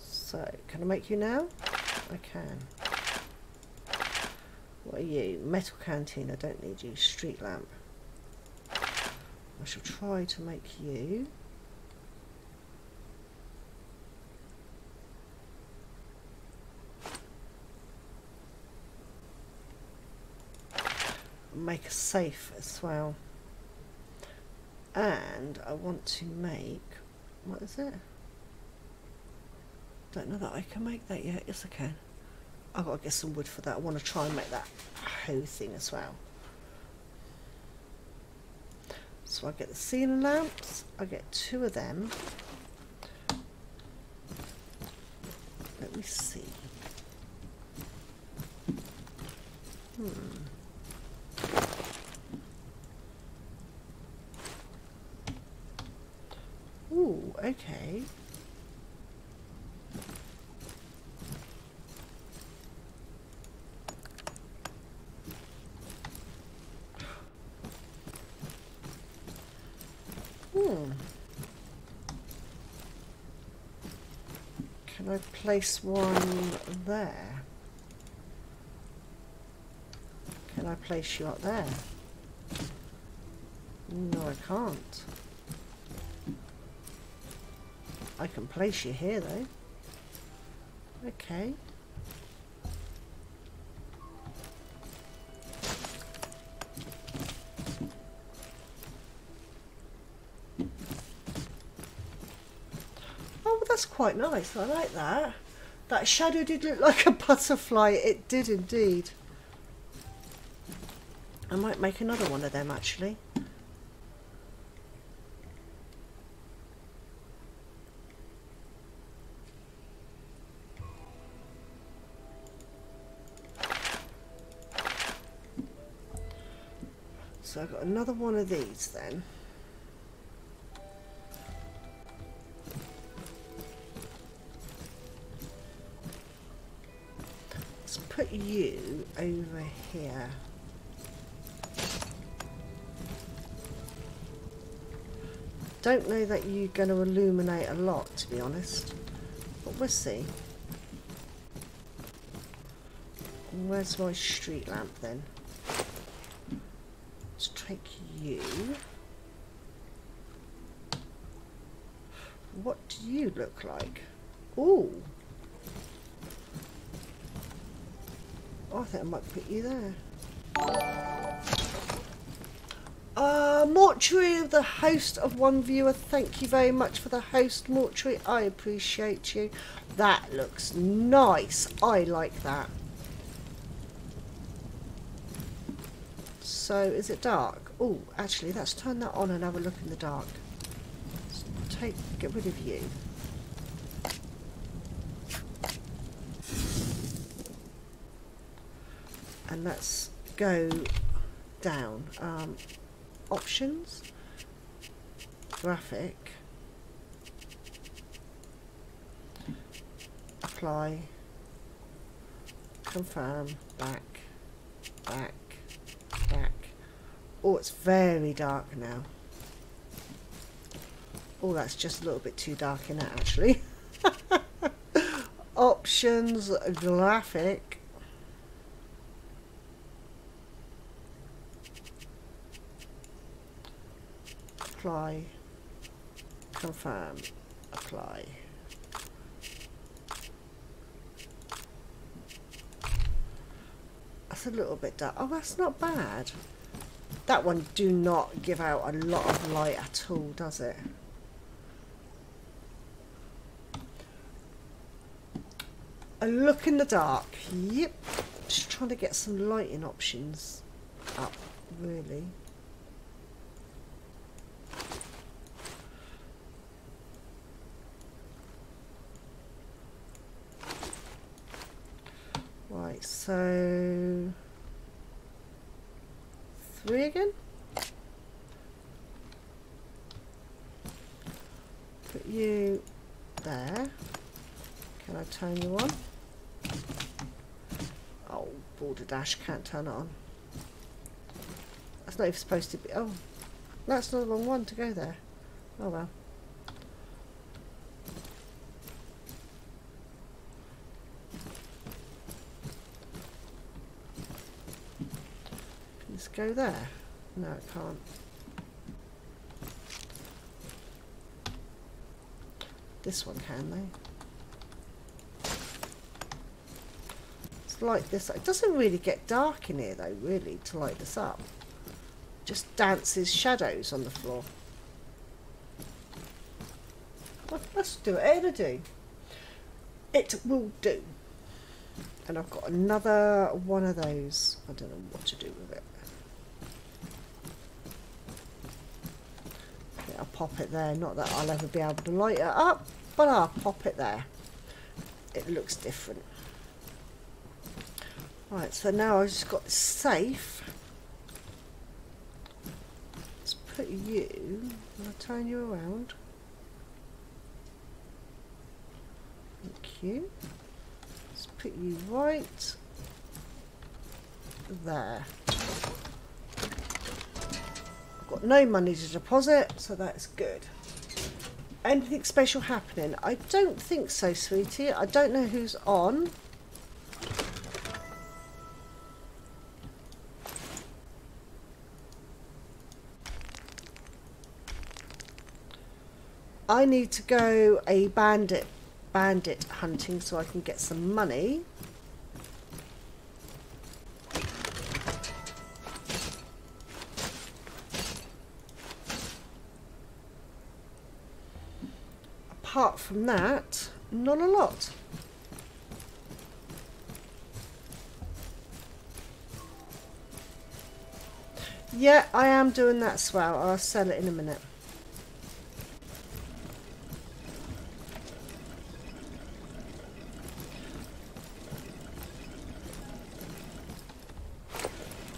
So, can I make you now? I can. What are you? Metal canteen, I don't need you. Street lamp. I shall try to make you. Make a safe as well, and I want to make, what is it? Don't know that I can make that yet. Yes I can. I've got to get some wood for that. I want to try and make that whole thing as well. So I get the ceiling lamps, I get two of them. Let me see. Hmm. Ooh, okay. Hmm. Can I place one there? Can I place you up there? No, I can't. I can place you here though. Okay. Oh, that's quite nice. I like that. That shadow did look like a butterfly. It did indeed. I might make another one of them actually. So I've got another one of these then. Let's put you over here. Don't know that you're going to illuminate a lot, to be honest, but we'll see. Where's my street lamp then? Take you. What do you look like? Ooh. Oh, I think I might put you there. Uh, Mortuary of the host of one viewer. Thank you very much for the host, Mortuary. I appreciate you. That looks nice. I like that. So, is it dark? Oh, actually, let's turn that on and have a look in the dark. Let's take, get rid of you. And let's go down. Um, options, graphic, apply, confirm, back, back, back. Oh, it's very dark now. Oh, that's just a little bit too dark in that actually. Options, graphic. Apply, confirm, apply. That's a little bit dark. Oh, that's not bad. That one do not give out a lot of light at all, does it? A look in the dark. Yep. Just trying to get some lighting options up, really. Right, so three again. Put you there. Can I turn you on? Oh, border dash, can't turn it on. That's not even supposed to be. Oh, that's not the wrong one to go there. Oh well. Go there. No, it can't. This one can though. It's like this. It doesn't really get dark in here though, really, to light this up. Just dances shadows on the floor. Well, let's do it. It'll do. It will do. And I've got another one of those. I don't know what to do with it. I'll pop it there, not that I'll ever be able to light it up, but I'll pop it there. It looks different. Right, so now I've just got the safe. Let's put you, I'll turn you around. Thank you. Let's put you right there. Got no money to deposit, so that's good. Anything special happening? I don't think so, sweetie. I don't know who's on. I need to go a bandit bandit hunting so I can get some money. Apart from that, not a lot. Yeah, I am doing that swell. I'll sell it in a minute.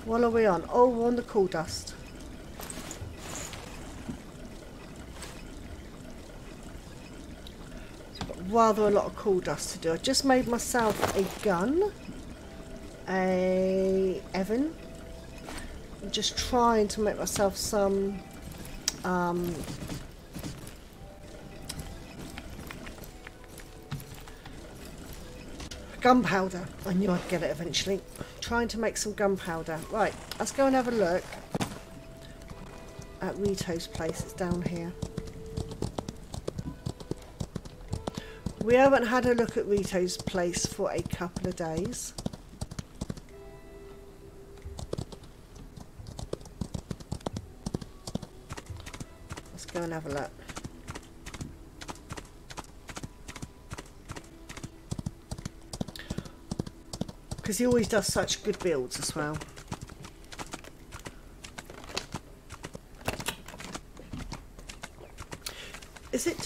What are we on? Oh, we're on the coal dust. Rather a lot of coal dust to do. I just made myself a gun, a Evan. I'm just trying to make myself some um, gunpowder. I knew I'd get it eventually. Trying to make some gunpowder. Right, let's go and have a look at Rito's place. It's down here. We haven't had a look at Rito's place for a couple of days. Let's go and have a look. Because he always does such good builds as well.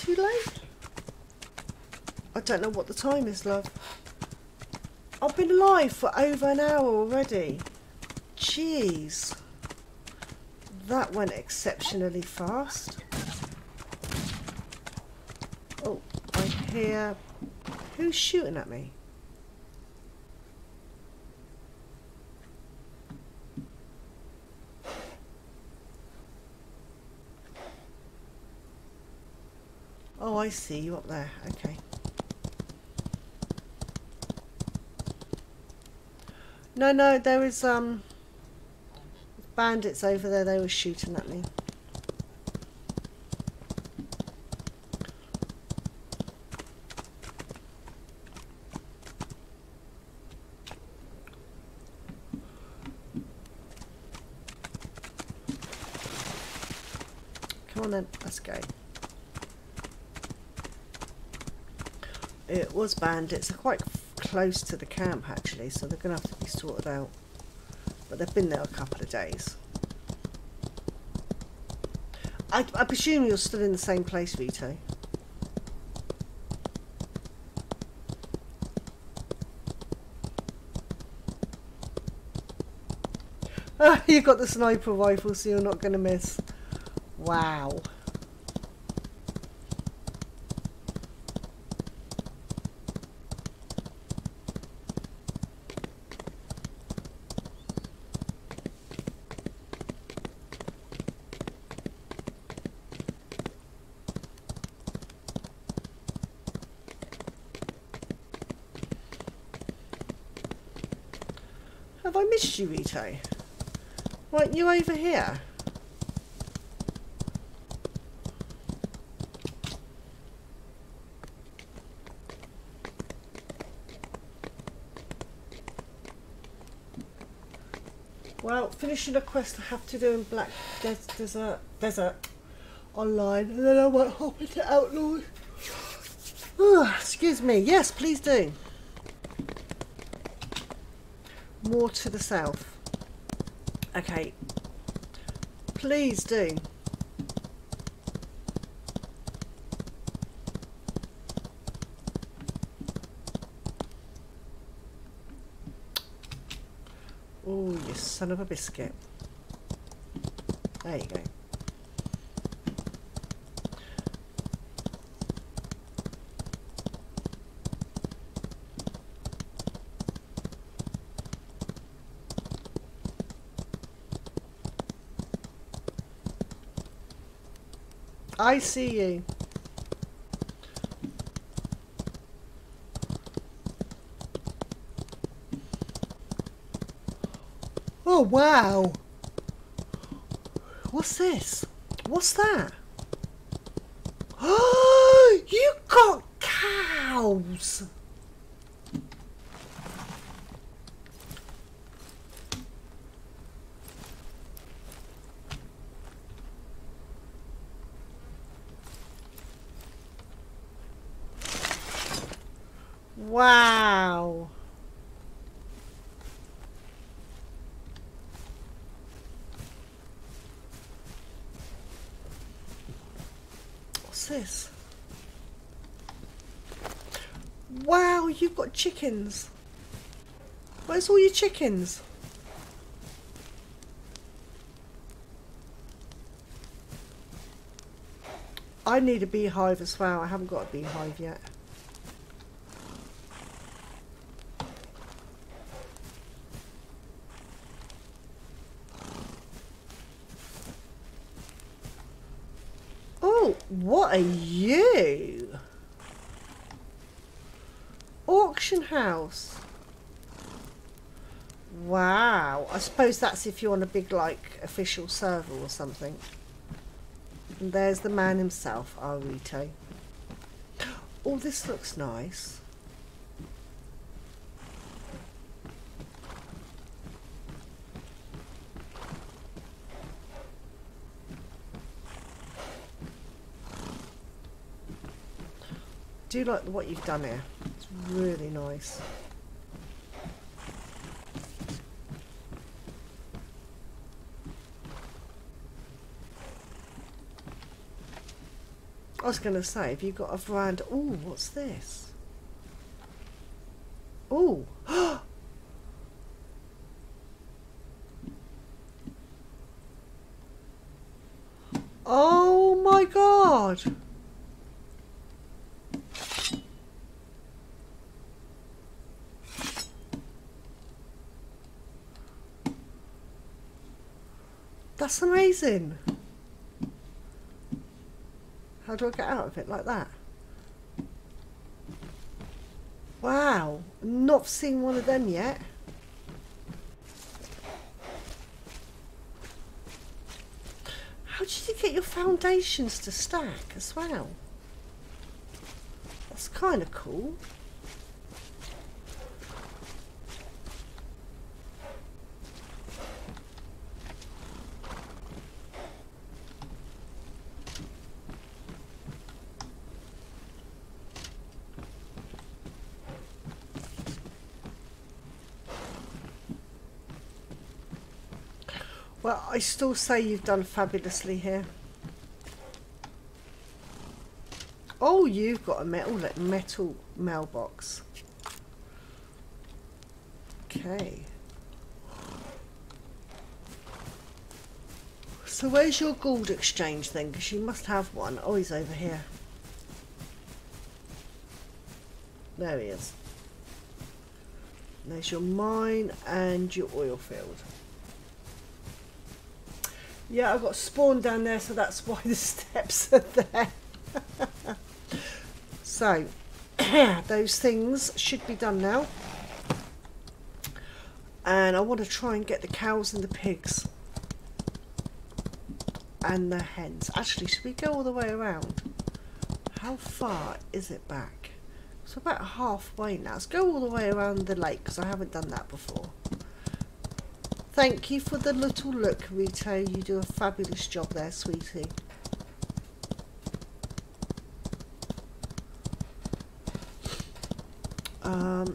too late? I don't know what the time is, love. I've been live for over an hour already. Jeez. That went exceptionally fast. Oh, I hear... Who's shooting at me? Oh, I see you up there. Okay. No, no, there was um bandits over there. They were shooting at me. Come on then, let's go. It was bandits. They're quite close to the camp actually, so they're going to have to be sorted out. But they've been there a couple of days. I, I presume you're still in the same place, Vito. Oh, you've got the sniper rifle, so you're not going to miss. Wow. Have I missed you, Vito? Weren't you over here? Well, finishing a quest I have to do in Black Des Desert Desert online, and then I won't hop into Outlaws. Oh, excuse me. Yes, please do. More to the south. Okay. Please do. Oh, you son of a biscuit. There you go. I see you. Oh, wow. What's this? What's that? Oh, you got cows. Wow. What's this? Wow, you've got chickens. Where's all your chickens? I need a beehive as well. I haven't got a beehive yet. What are you? Auction house. Wow. I suppose that's if you're on a big, like, official server or something. And there's the man himself, Arito. Oh, this looks nice. I do like what you've done here. It's really nice. I was going to say, have you got a veranda? Ooh, what's this? Ooh. Oh my God. That's amazing. How do I get out of it like that? Wow, not seen one of them yet. How did you get your foundations to stack as well? That's kind of cool. Well, I still say you've done fabulously here. Oh, you've got a metal metal mailbox. Okay. So where's your gold exchange then? Because you must have one. Oh, he's over here. There he is. There's your mine and your oil field. Yeah, I've got spawn down there, so that's why the steps are there. So, those things should be done now. And I want to try and get the cows and the pigs. And the hens. Actually, should we go all the way around? How far is it back? It's about halfway now. Let's go all the way around the lake, because I haven't done that before. Thank you for the little look, Rito. You do a fabulous job there, sweetie. Um,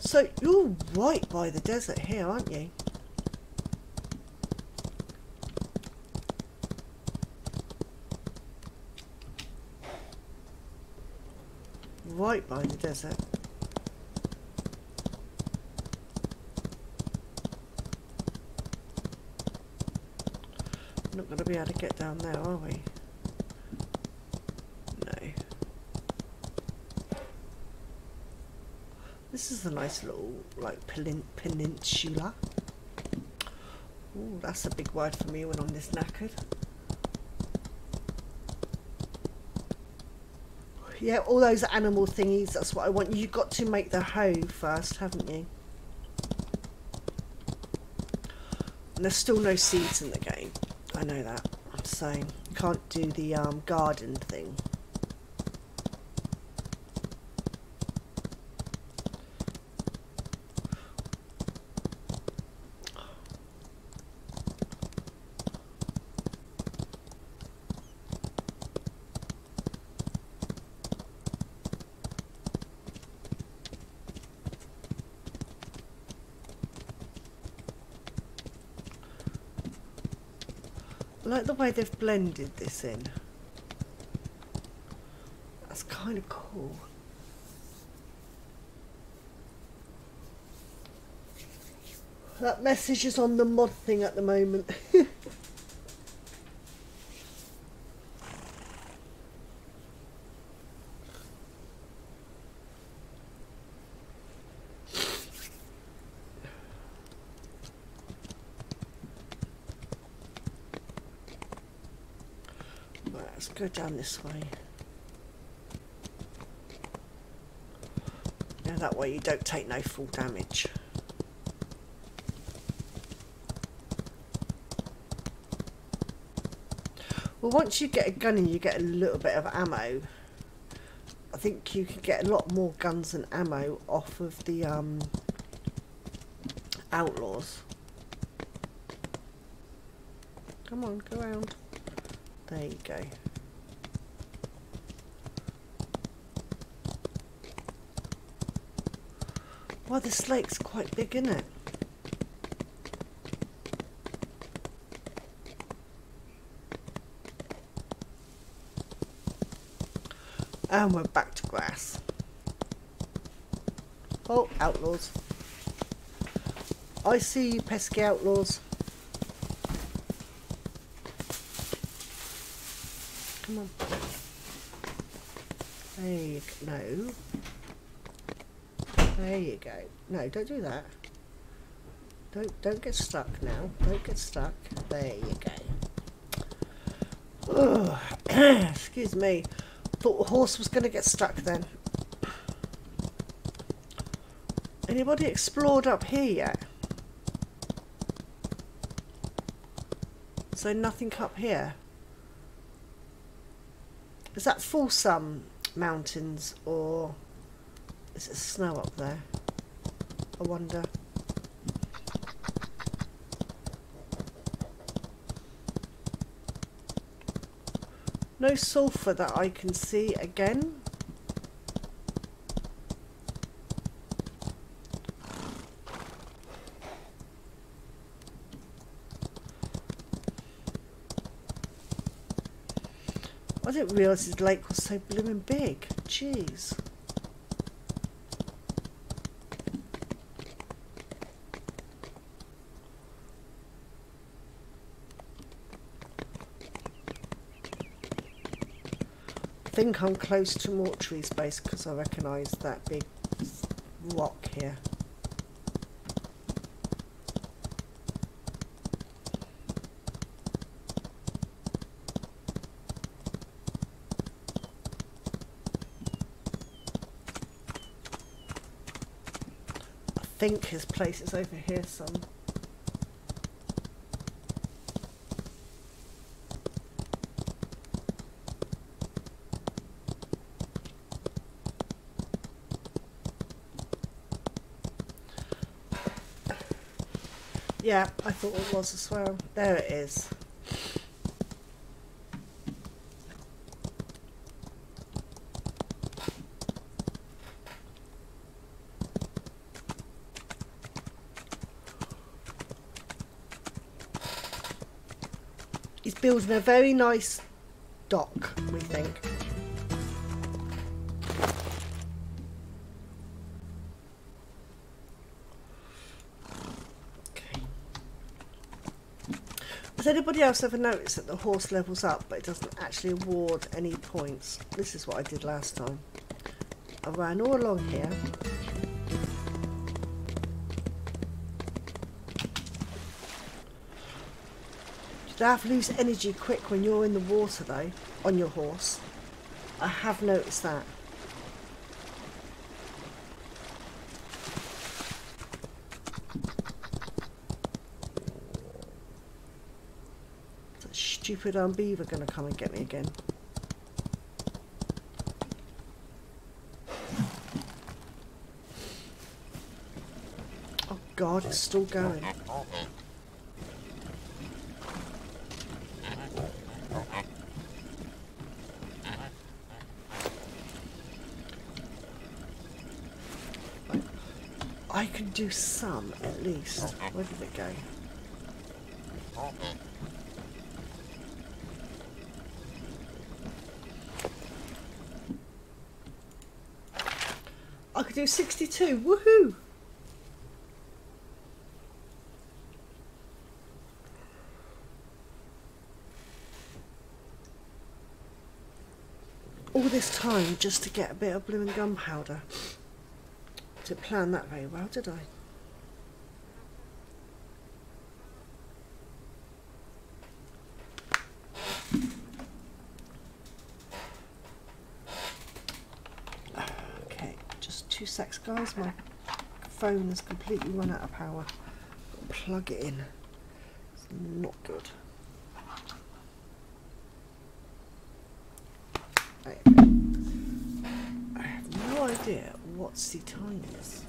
so you're right by the desert here, aren't you? Right by the desert. Not going to be able to get down there, are we? No. This is a nice little, like, penin peninsula. Ooh, that's a big word for me when I'm this knackered. Yeah, all those animal thingies, that's what I want. You've got to make the hoe first, haven't you? And there's still no seeds in the game. I know that, so you can't do the um, garden thing. I like the way they've blended this in. That's kind of cool. That message is on the mod thing at the moment. Go down this way. Now that way you don't take no full damage. Well, once you get a gun and you get a little bit of ammo, I think you can get a lot more guns and ammo off of the um, Outlaws. Come on, go round. There you go. Well, this lake's quite big, isn't it? And we're back to grass. Oh, outlaws. I see you pesky outlaws. Come on. There you go. No. There you go. No, don't do that. Don't, don't get stuck now. Don't get stuck. There you go. Oh, excuse me. Thought the horse was going to get stuck then. Anybody explored up here yet? So nothing up here. Is that Folsom Mountains or is it snow up there? I wonder. No sulphur that I can see again. I didn't realise his lake was so blooming big. Jeez. I think I'm close to mortuary space because I recognise that big rock here. I think his place is over here some. Yeah, I thought it was as well. There it is. Building a very nice dock, we think. Okay. Does anybody else ever notice that the horse levels up but it doesn't actually award any points? This is what I did last time. I ran all along here. They have loose energy quick when you're in the water though, on your horse. I have noticed that. Is that stupid um, beaver gonna come and get me again? Oh god, it's still going. I can do some, at least. Where did it go? I could do sixty-two, woohoo! All this time just to get a bit of blooming gunpowder. Didn't plan that very well, did I? Okay, just two secs, guys. My phone has completely run out of power. Got to plug it in. It's not good. There you go. I have no idea. What's the time is?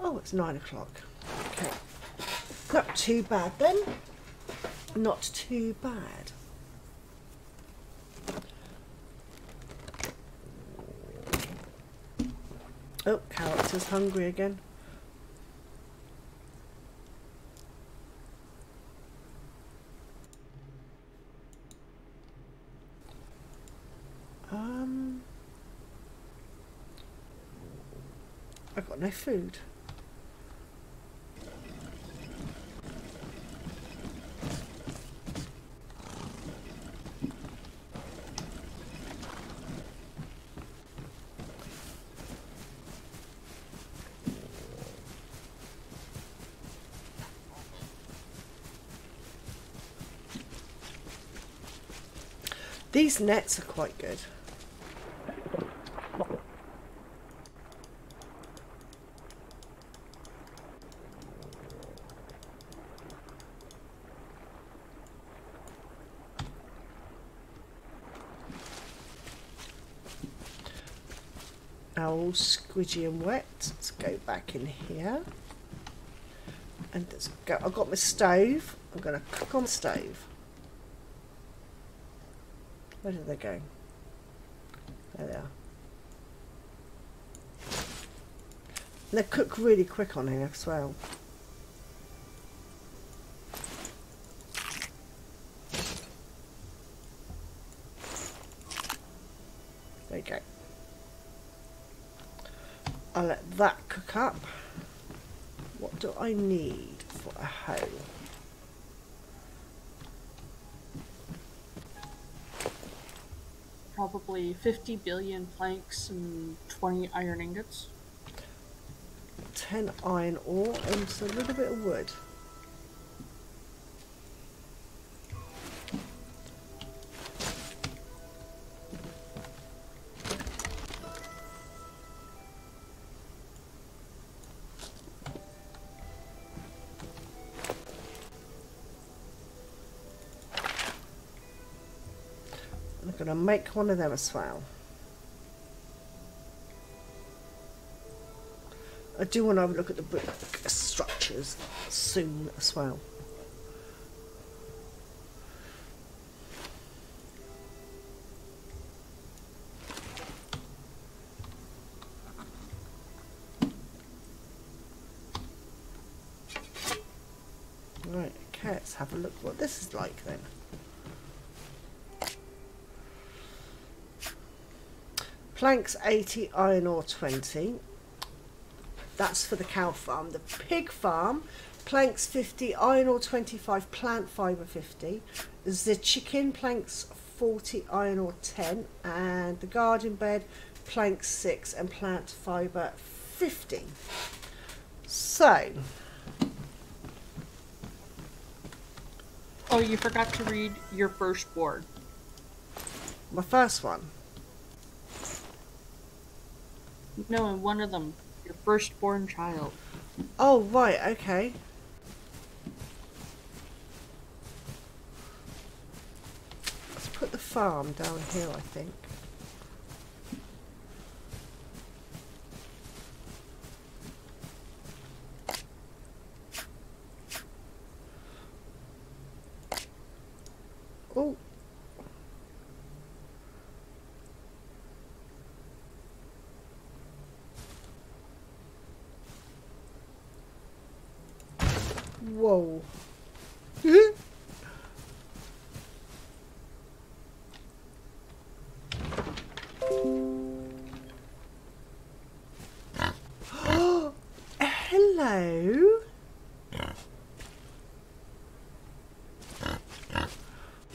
Oh, it's nine o'clock. Okay. Not too bad then. Not too bad. Oh, carrots is hungry again. Um, I've got no food. These nets are quite good. All squidgy and wet. Let's go back in here. And let's go. I've got my stove. I'm going to cook on the stove. Where did they go? There they are. And they cook really quick on here as well. There you go. I'll let that cook up. What do I need for a hoe? Probably fifty billion planks and twenty iron ingots. ten iron ore and just a little bit of wood. Gonna make one of them as well. I do want to have a look at the brick structures soon as well. Right, okay, let's have a look what this is like then. Planks eighty, iron ore twenty. That's for the cow farm. The pig farm, planks fifty, iron ore twenty-five, plant fibre fifty. The chicken, planks forty, iron ore ten. And the garden bed, planks six and plant fibre fifty. So. Oh, you forgot to read your first board. My first one. No, and one of them, your firstborn child. Oh, right, okay. Let's put the farm down here, I think. Oh. Whoa. Oh, hello.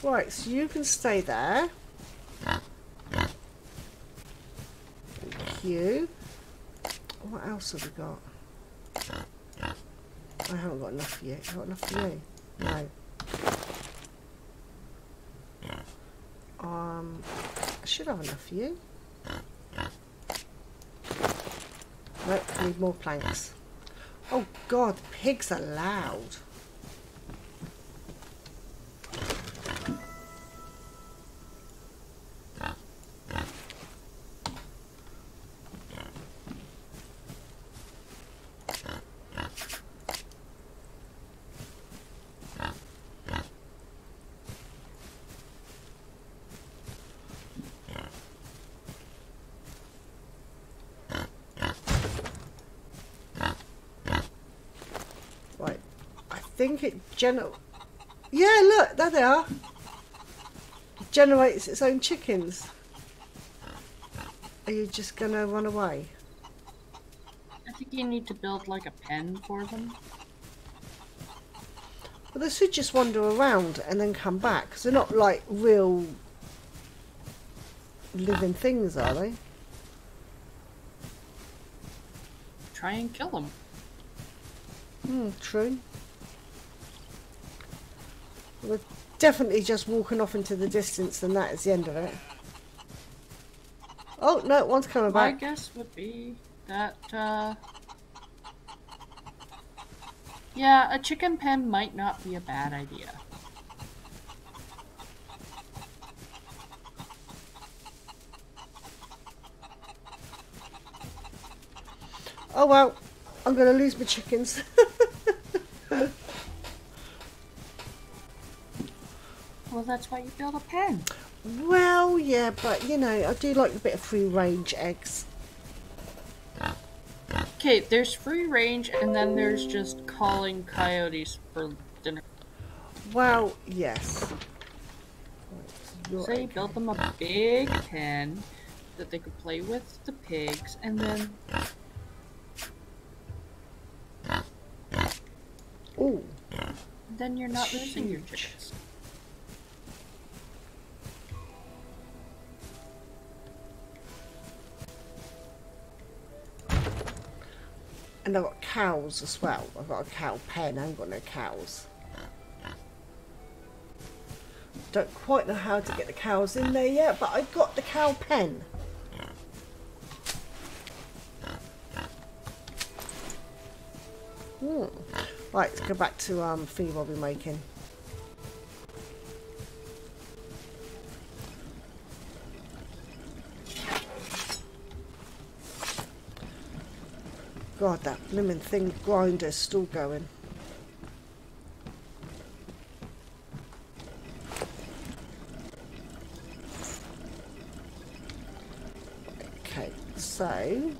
Right, so you can stay there. Thank you. What else have we got? I haven't got enough for you. I've got enough for you. No. Um, I should have enough for you. Nope, I need more planks. Oh God, pigs are loud. I think it gener- yeah, look, there they are. It generates its own chickens. Are you just gonna run away? I think you need to build like a pen for them. Well, they should just wander around and then come back, because they're not like real living things, are they? Try and kill them. Hmm, true. We're definitely just walking off into the distance, and that is the end of it. Oh, no, one's coming back. My guess would be that, uh... yeah, a chicken pen might not be a bad idea. Oh, well, I'm going to lose my chickens. Well, that's why you build a pen. Well, yeah, but, you know, I do like a bit of free-range eggs. Okay, there's free-range, and then there's just calling coyotes for dinner. Well, yes. So you build them a big pen that they could play with the pigs, and then... Ooh. Then you're not losing your chickens. And I've got cows as well. I've got a cow pen. I haven't got no cows. Don't quite know how to get the cows in there yet, but I've got the cow pen. Hmm. Right, let's go back to um, feed I'll be making. God, that blimmin' thing grinder's still going. Okay, so...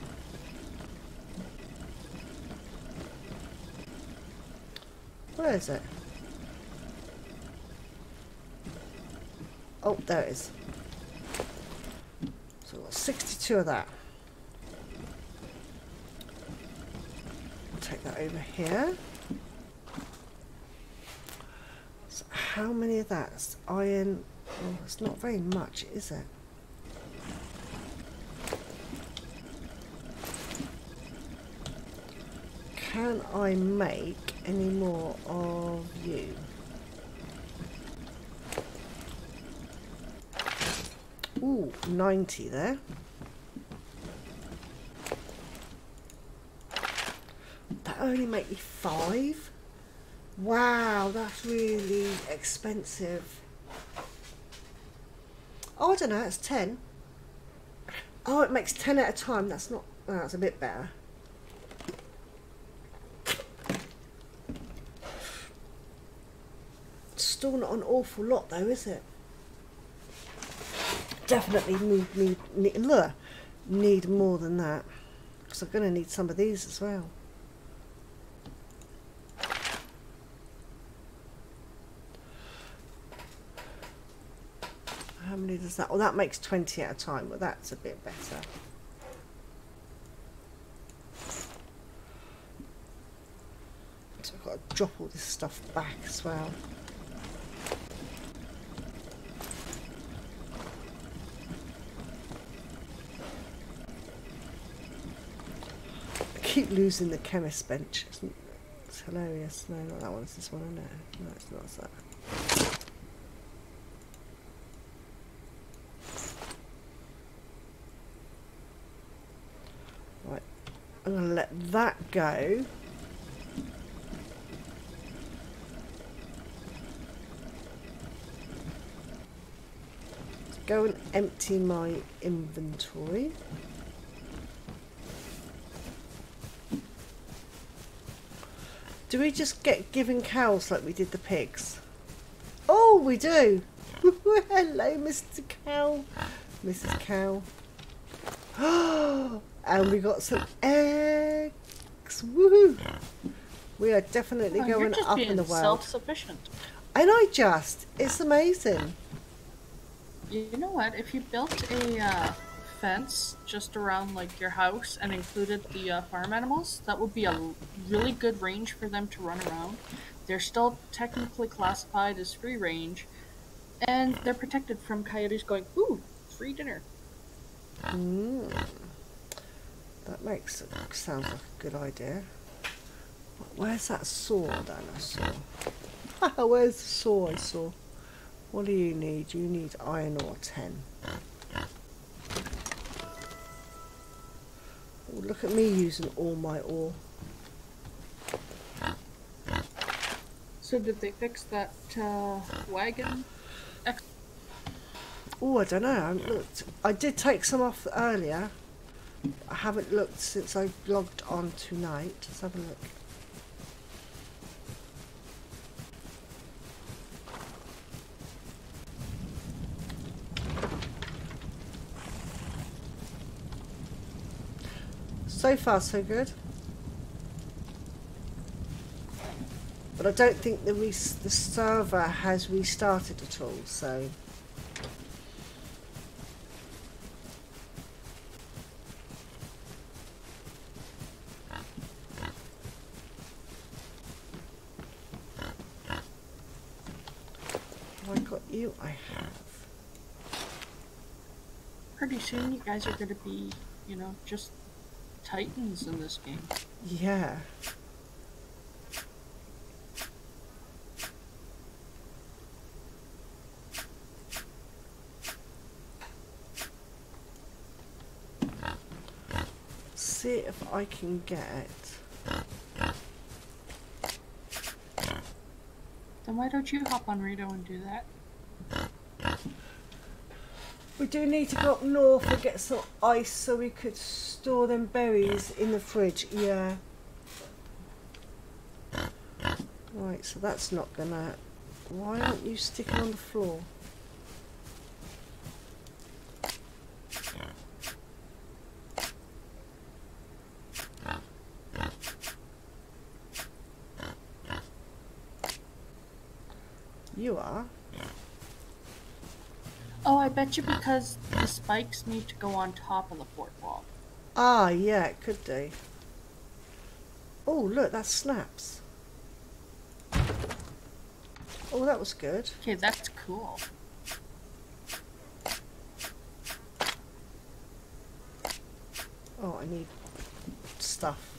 Where is it? Oh, there it is. So we've got sixty-two of that. We'll take that over here. So how many of that? It's iron. Oh, it's not very much, is it? Can I make any more of you? Ooh, ninety there. That only make me five? Wow, that's really expensive. Oh, I don't know, that's ten. Oh, it makes ten at a time. That's not, well, that's a bit better. Still not an awful lot though, is it? Definitely need, need, need, need more than that, because I'm going to need some of these as well. How many does that? Well, that makes twenty at a time, but that's a bit better. So I've got to drop all this stuff back as well. Keep losing the chemist bench. It's, it's hilarious. No, not that one. It's this one, isn't it? No, it's not. It's that. Right, I'm going to let that go. Let's go and empty my inventory. Do we just get given cows like we did the pigs? Oh, we do! Hello, Mister Cow. Missus Cow. And we got some eggs. Woohoo! We are definitely oh, going up in the world. Self-sufficient. And I just, it's amazing. You know what? If you built a uh, fence just around like your house and included the uh, farm animals, that would be a really good range for them to run around. They're still technically classified as free range, and they're protected from coyotes going, ooh, free dinner. Mm. That makes sounds like a good idea. Where's that sword I saw? Where's the saw I saw? What do you need? You need iron ore ten. Oh, look at me using all my ore. So did they fix that uh, wagon? Oh, I don't know. I haven't looked. I did take some off earlier. I haven't looked since I logged on tonight. Let's have a look. So far, so good. But I don't think the, res the server has restarted at all, so... Have I got you? I have. Pretty soon you guys are going to be, you know, just... titans in this game. Yeah. See if I can get. Then why don't you hop on Rito and do that? We do need to go up north and get some ice so we could store them berries in the fridge, yeah. Right, so that's not gonna... Why aren't you sticking on the floor? You are. Oh, I bet you because the spikes need to go on top of the fort wall. Ah, yeah, it could do. Oh, look, that snaps. Oh, that was good. Okay, that's cool. Oh, I need stuff.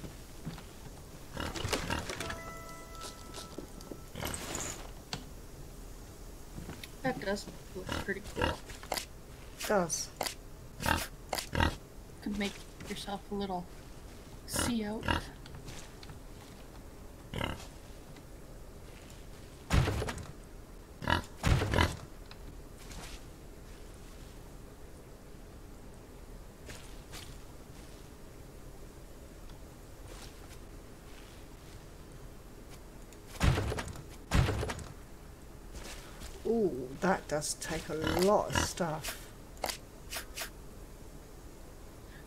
That does look pretty cool. It does. Could make yourself a little sea out. Ooh, that does take a lot of stuff.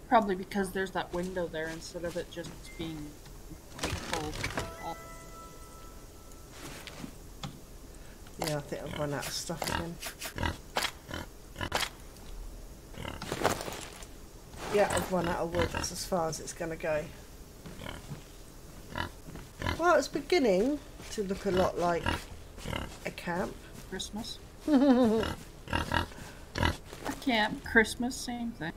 Probably because there's that window there instead of it just being cold. Yeah, I think I've run out of stuff again. Yeah, I've run out of wood. That's as far as it's going to go. Well, it's beginning to look a lot like a camp. Christmas. A camp, Christmas, same thing.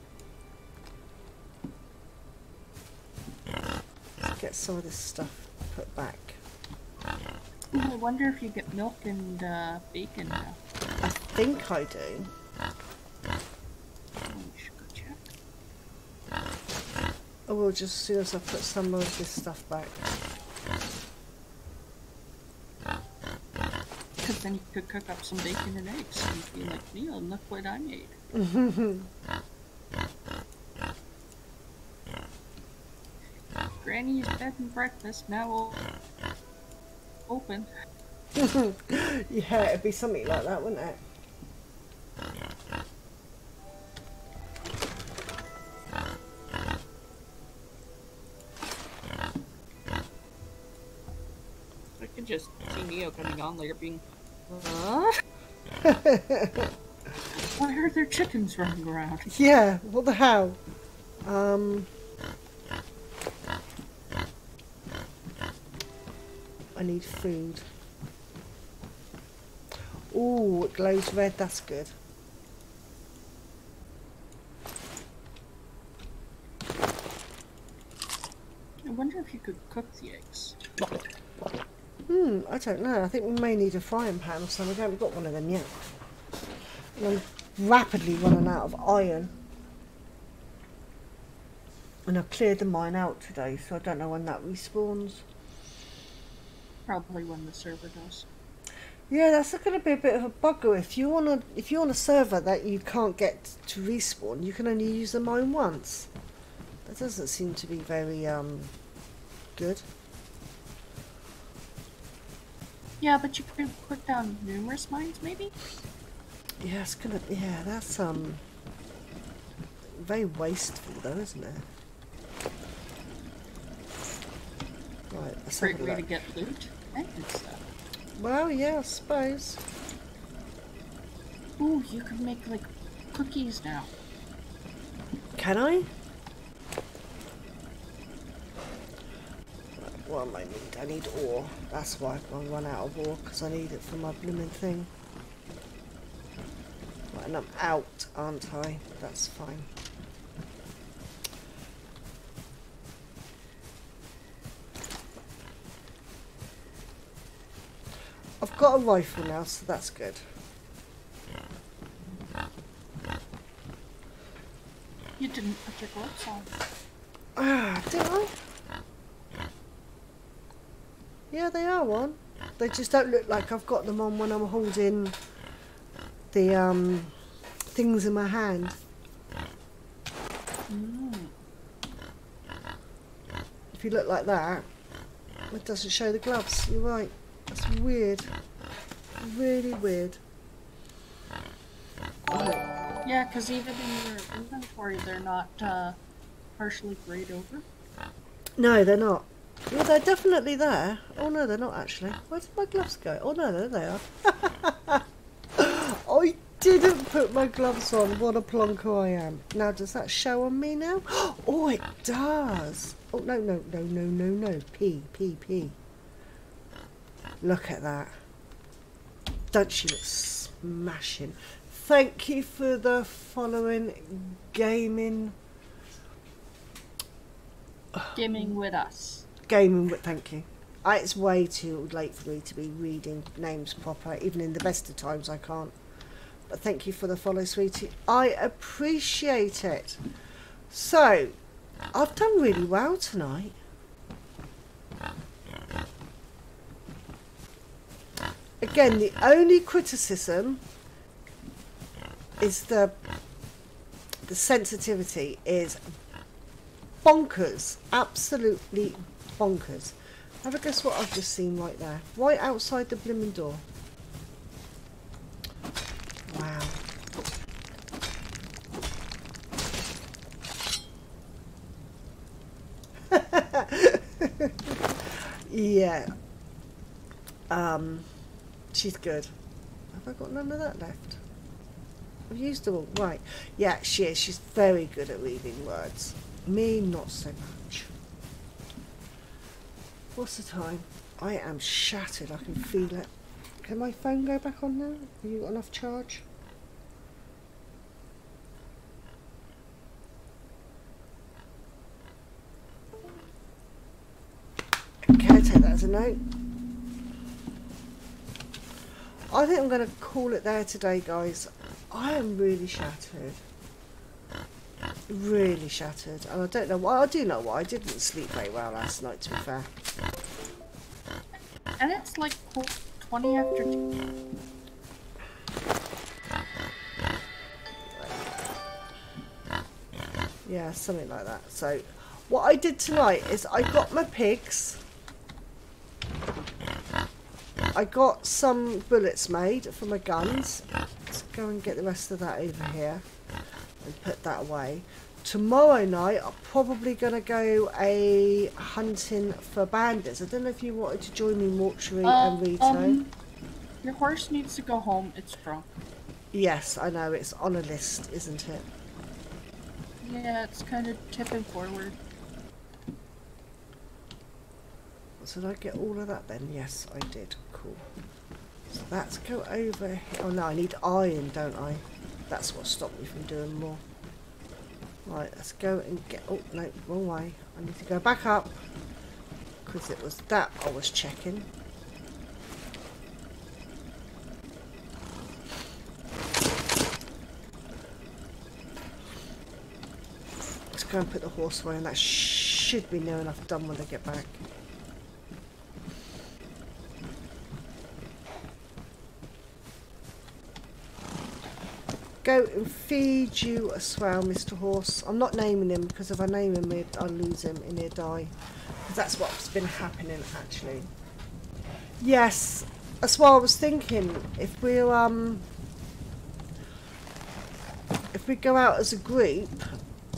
Let's get some of this stuff put back. Ooh, I wonder if you get milk and uh, bacon now. I think I do. We should go check. I will just as soon as I put some of this stuff back. Then you could cook up some bacon and eggs and be like, Neil, look what I made. Granny's bed and breakfast now will open. Yeah, it'd be something like that, wouldn't it? I could just see Neo coming on later being. Huh? Why are there chickens running around? Yeah, what the hell? Um... I need food. Ooh, it glows red, that's good. I wonder if you could cook the eggs. Hmm, I don't know. I think we may need a frying pan or something. We haven't got one of them yet. And I'm rapidly running out of iron. And I cleared the mine out today, so I don't know when that respawns. Probably when the server does. Yeah, that's going to be a bit of a bugger. If you want to, if you're on a server that you can't get to respawn, you can only use the mine once. That doesn't seem to be very um good. Yeah, but you could put down numerous mines, maybe. Yeah, it's gonna. Yeah, that's um very wasteful, though, isn't it? Right, that's great way to get loot and stuff. Well, yeah, I suppose. Ooh, you can make like cookies now. Can I? What am I need? I need ore. That's why I run out of ore, because I need it for my blooming thing. Right, and I'm out, aren't I? That's fine. I've got a rifle now, so that's good. You didn't put your gloves on. Ah, did I? Yeah, they are on. They just don't look like I've got them on when I'm holding the um, things in my hand. Mm. If you look like that, it doesn't show the gloves. You're right. That's weird. Really weird. Oh, yeah, because even in your inventory, they're not uh, partially grayed over. No, they're not. Yeah, they're definitely there. Oh no, they're not actually. Where did my gloves go? Oh no, there they are. I didn't put my gloves on. What a plonker I am. Now, does that show on me now? Oh, it does. Oh no, no, no, no, no, no. P, P, P. Look at that. Don't she look smashing? Thank you for the following gaming. Gaming with us. Gaming, but thank you. I, it's way too late for me to be reading names proper, even in the best of times I can't. But thank you for the follow, sweetie. I appreciate it. So, I've done really well tonight. Again, the only criticism is the the sensitivity is bonkers, absolutely bonkers. Bonkers. Have a guess what I've just seen right there. Right outside the blooming door. Wow. Yeah. Um, she's good. Have I got none of that left? I've used them all. Right. Yeah, she is. She's very good at reading words. Me, not so much. What's the time? I am shattered, I can feel it. Can my phone go back on now? Have you got enough charge? Okay, I'll take that as a note. I think I'm going to call it there today, guys. I am really shattered. Really shattered, and I don't know why. I do know why. I didn't sleep very well last night, to be fair. And it's like twenty after two. Yeah, something like that. So, what I did tonight is I got my pigs. I got some bullets made for my guns. Let's go and get the rest of that over here. And put that away. Tomorrow night I'm probably going to go a hunting for bandits. I don't know if you wanted to join me, Mortuary uh, and Rito. Um, your horse needs to go home. It's drunk. Yes, I know. It's on a list, isn't it? Yeah, it's kind of tipping forward. So did I get all of that then? Yes, I did. Cool. So that's go over here. Oh no, I need iron, don't I? That's what stopped me from doing more. Right, let's go and get... Oh, no, wrong way. I need to go back up. Because it was that I was checking. Let's go and put the horse away, and that should be near enough done when I get back. Go and feed you as well, Mister Horse. I'm not naming him, because if I name him, I'll lose him and he'll die. Because that's what's been happening, actually. Yes, that's why I was thinking. If we um, if we go out as a group,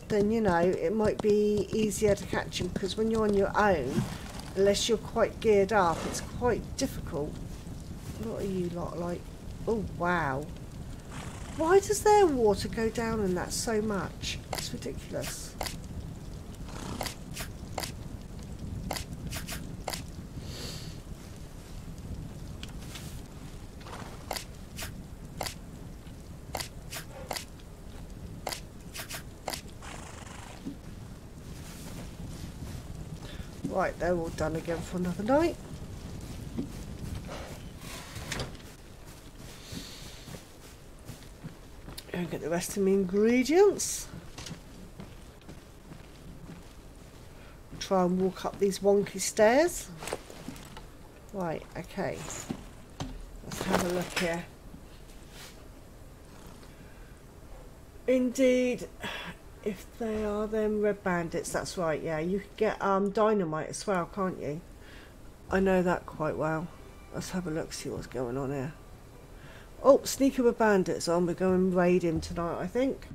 then, you know, it might be easier to catch him. Because when you're on your own, unless you're quite geared up, it's quite difficult. What are you lot like? Oh, wow. Why does their water go down in that so much? It's ridiculous. Right, they're all done again for another night. And get the rest of my ingredients. Try and walk up these wonky stairs. Right, okay. Let's have a look here. Indeed, if they are them red bandits, that's right, yeah. You can get um, dynamite as well, can't you? I know that quite well. Let's have a look, see what's going on here. Oh, sneaker with bandits on. We're going to raid him tonight, I think.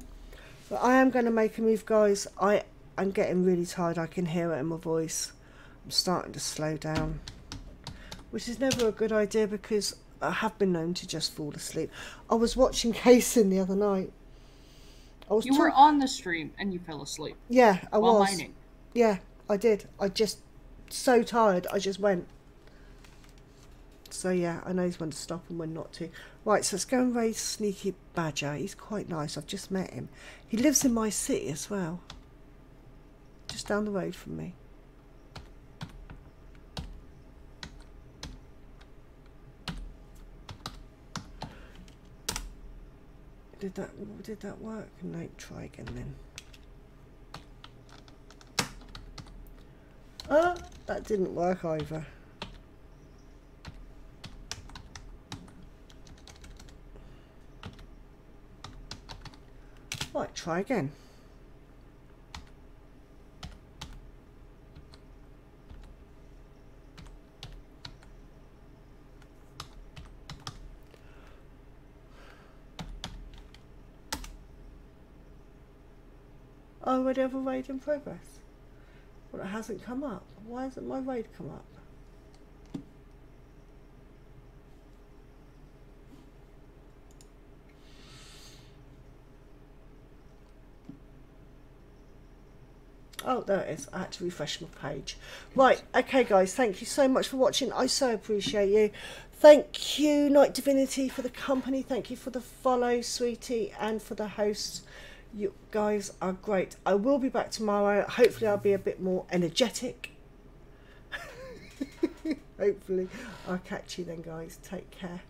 But I am going to make a move, guys. I, I'm getting really tired. I can hear it in my voice. I'm starting to slow down. Which is never a good idea, because I have been known to just fall asleep. I was watching Cason the other night. I was you were on the stream and you fell asleep. Yeah, I while was. Mining. Yeah, I did. I just, so tired, I just went. So yeah, I know when to stop and when not to. Right, so let's go and raise Sneaky Badger. He's quite nice. I've just met him. He lives in my city as well. Just down the road from me. Did that, did that work? No, try again then. Oh, that didn't work either. Right, try again. Oh, I already have a raid in progress. Well, it hasn't come up. Why hasn't my raid come up? Oh, there it is. I had to refresh my page. Right, okay, guys, thank you so much for watching. I so appreciate you. Thank you, Night Divinity, for the company. Thank you for the follow, sweetie, and for the hosts. You guys are great. I will be back tomorrow. Hopefully, I'll be a bit more energetic. Hopefully. I'll catch you then, guys. Take care.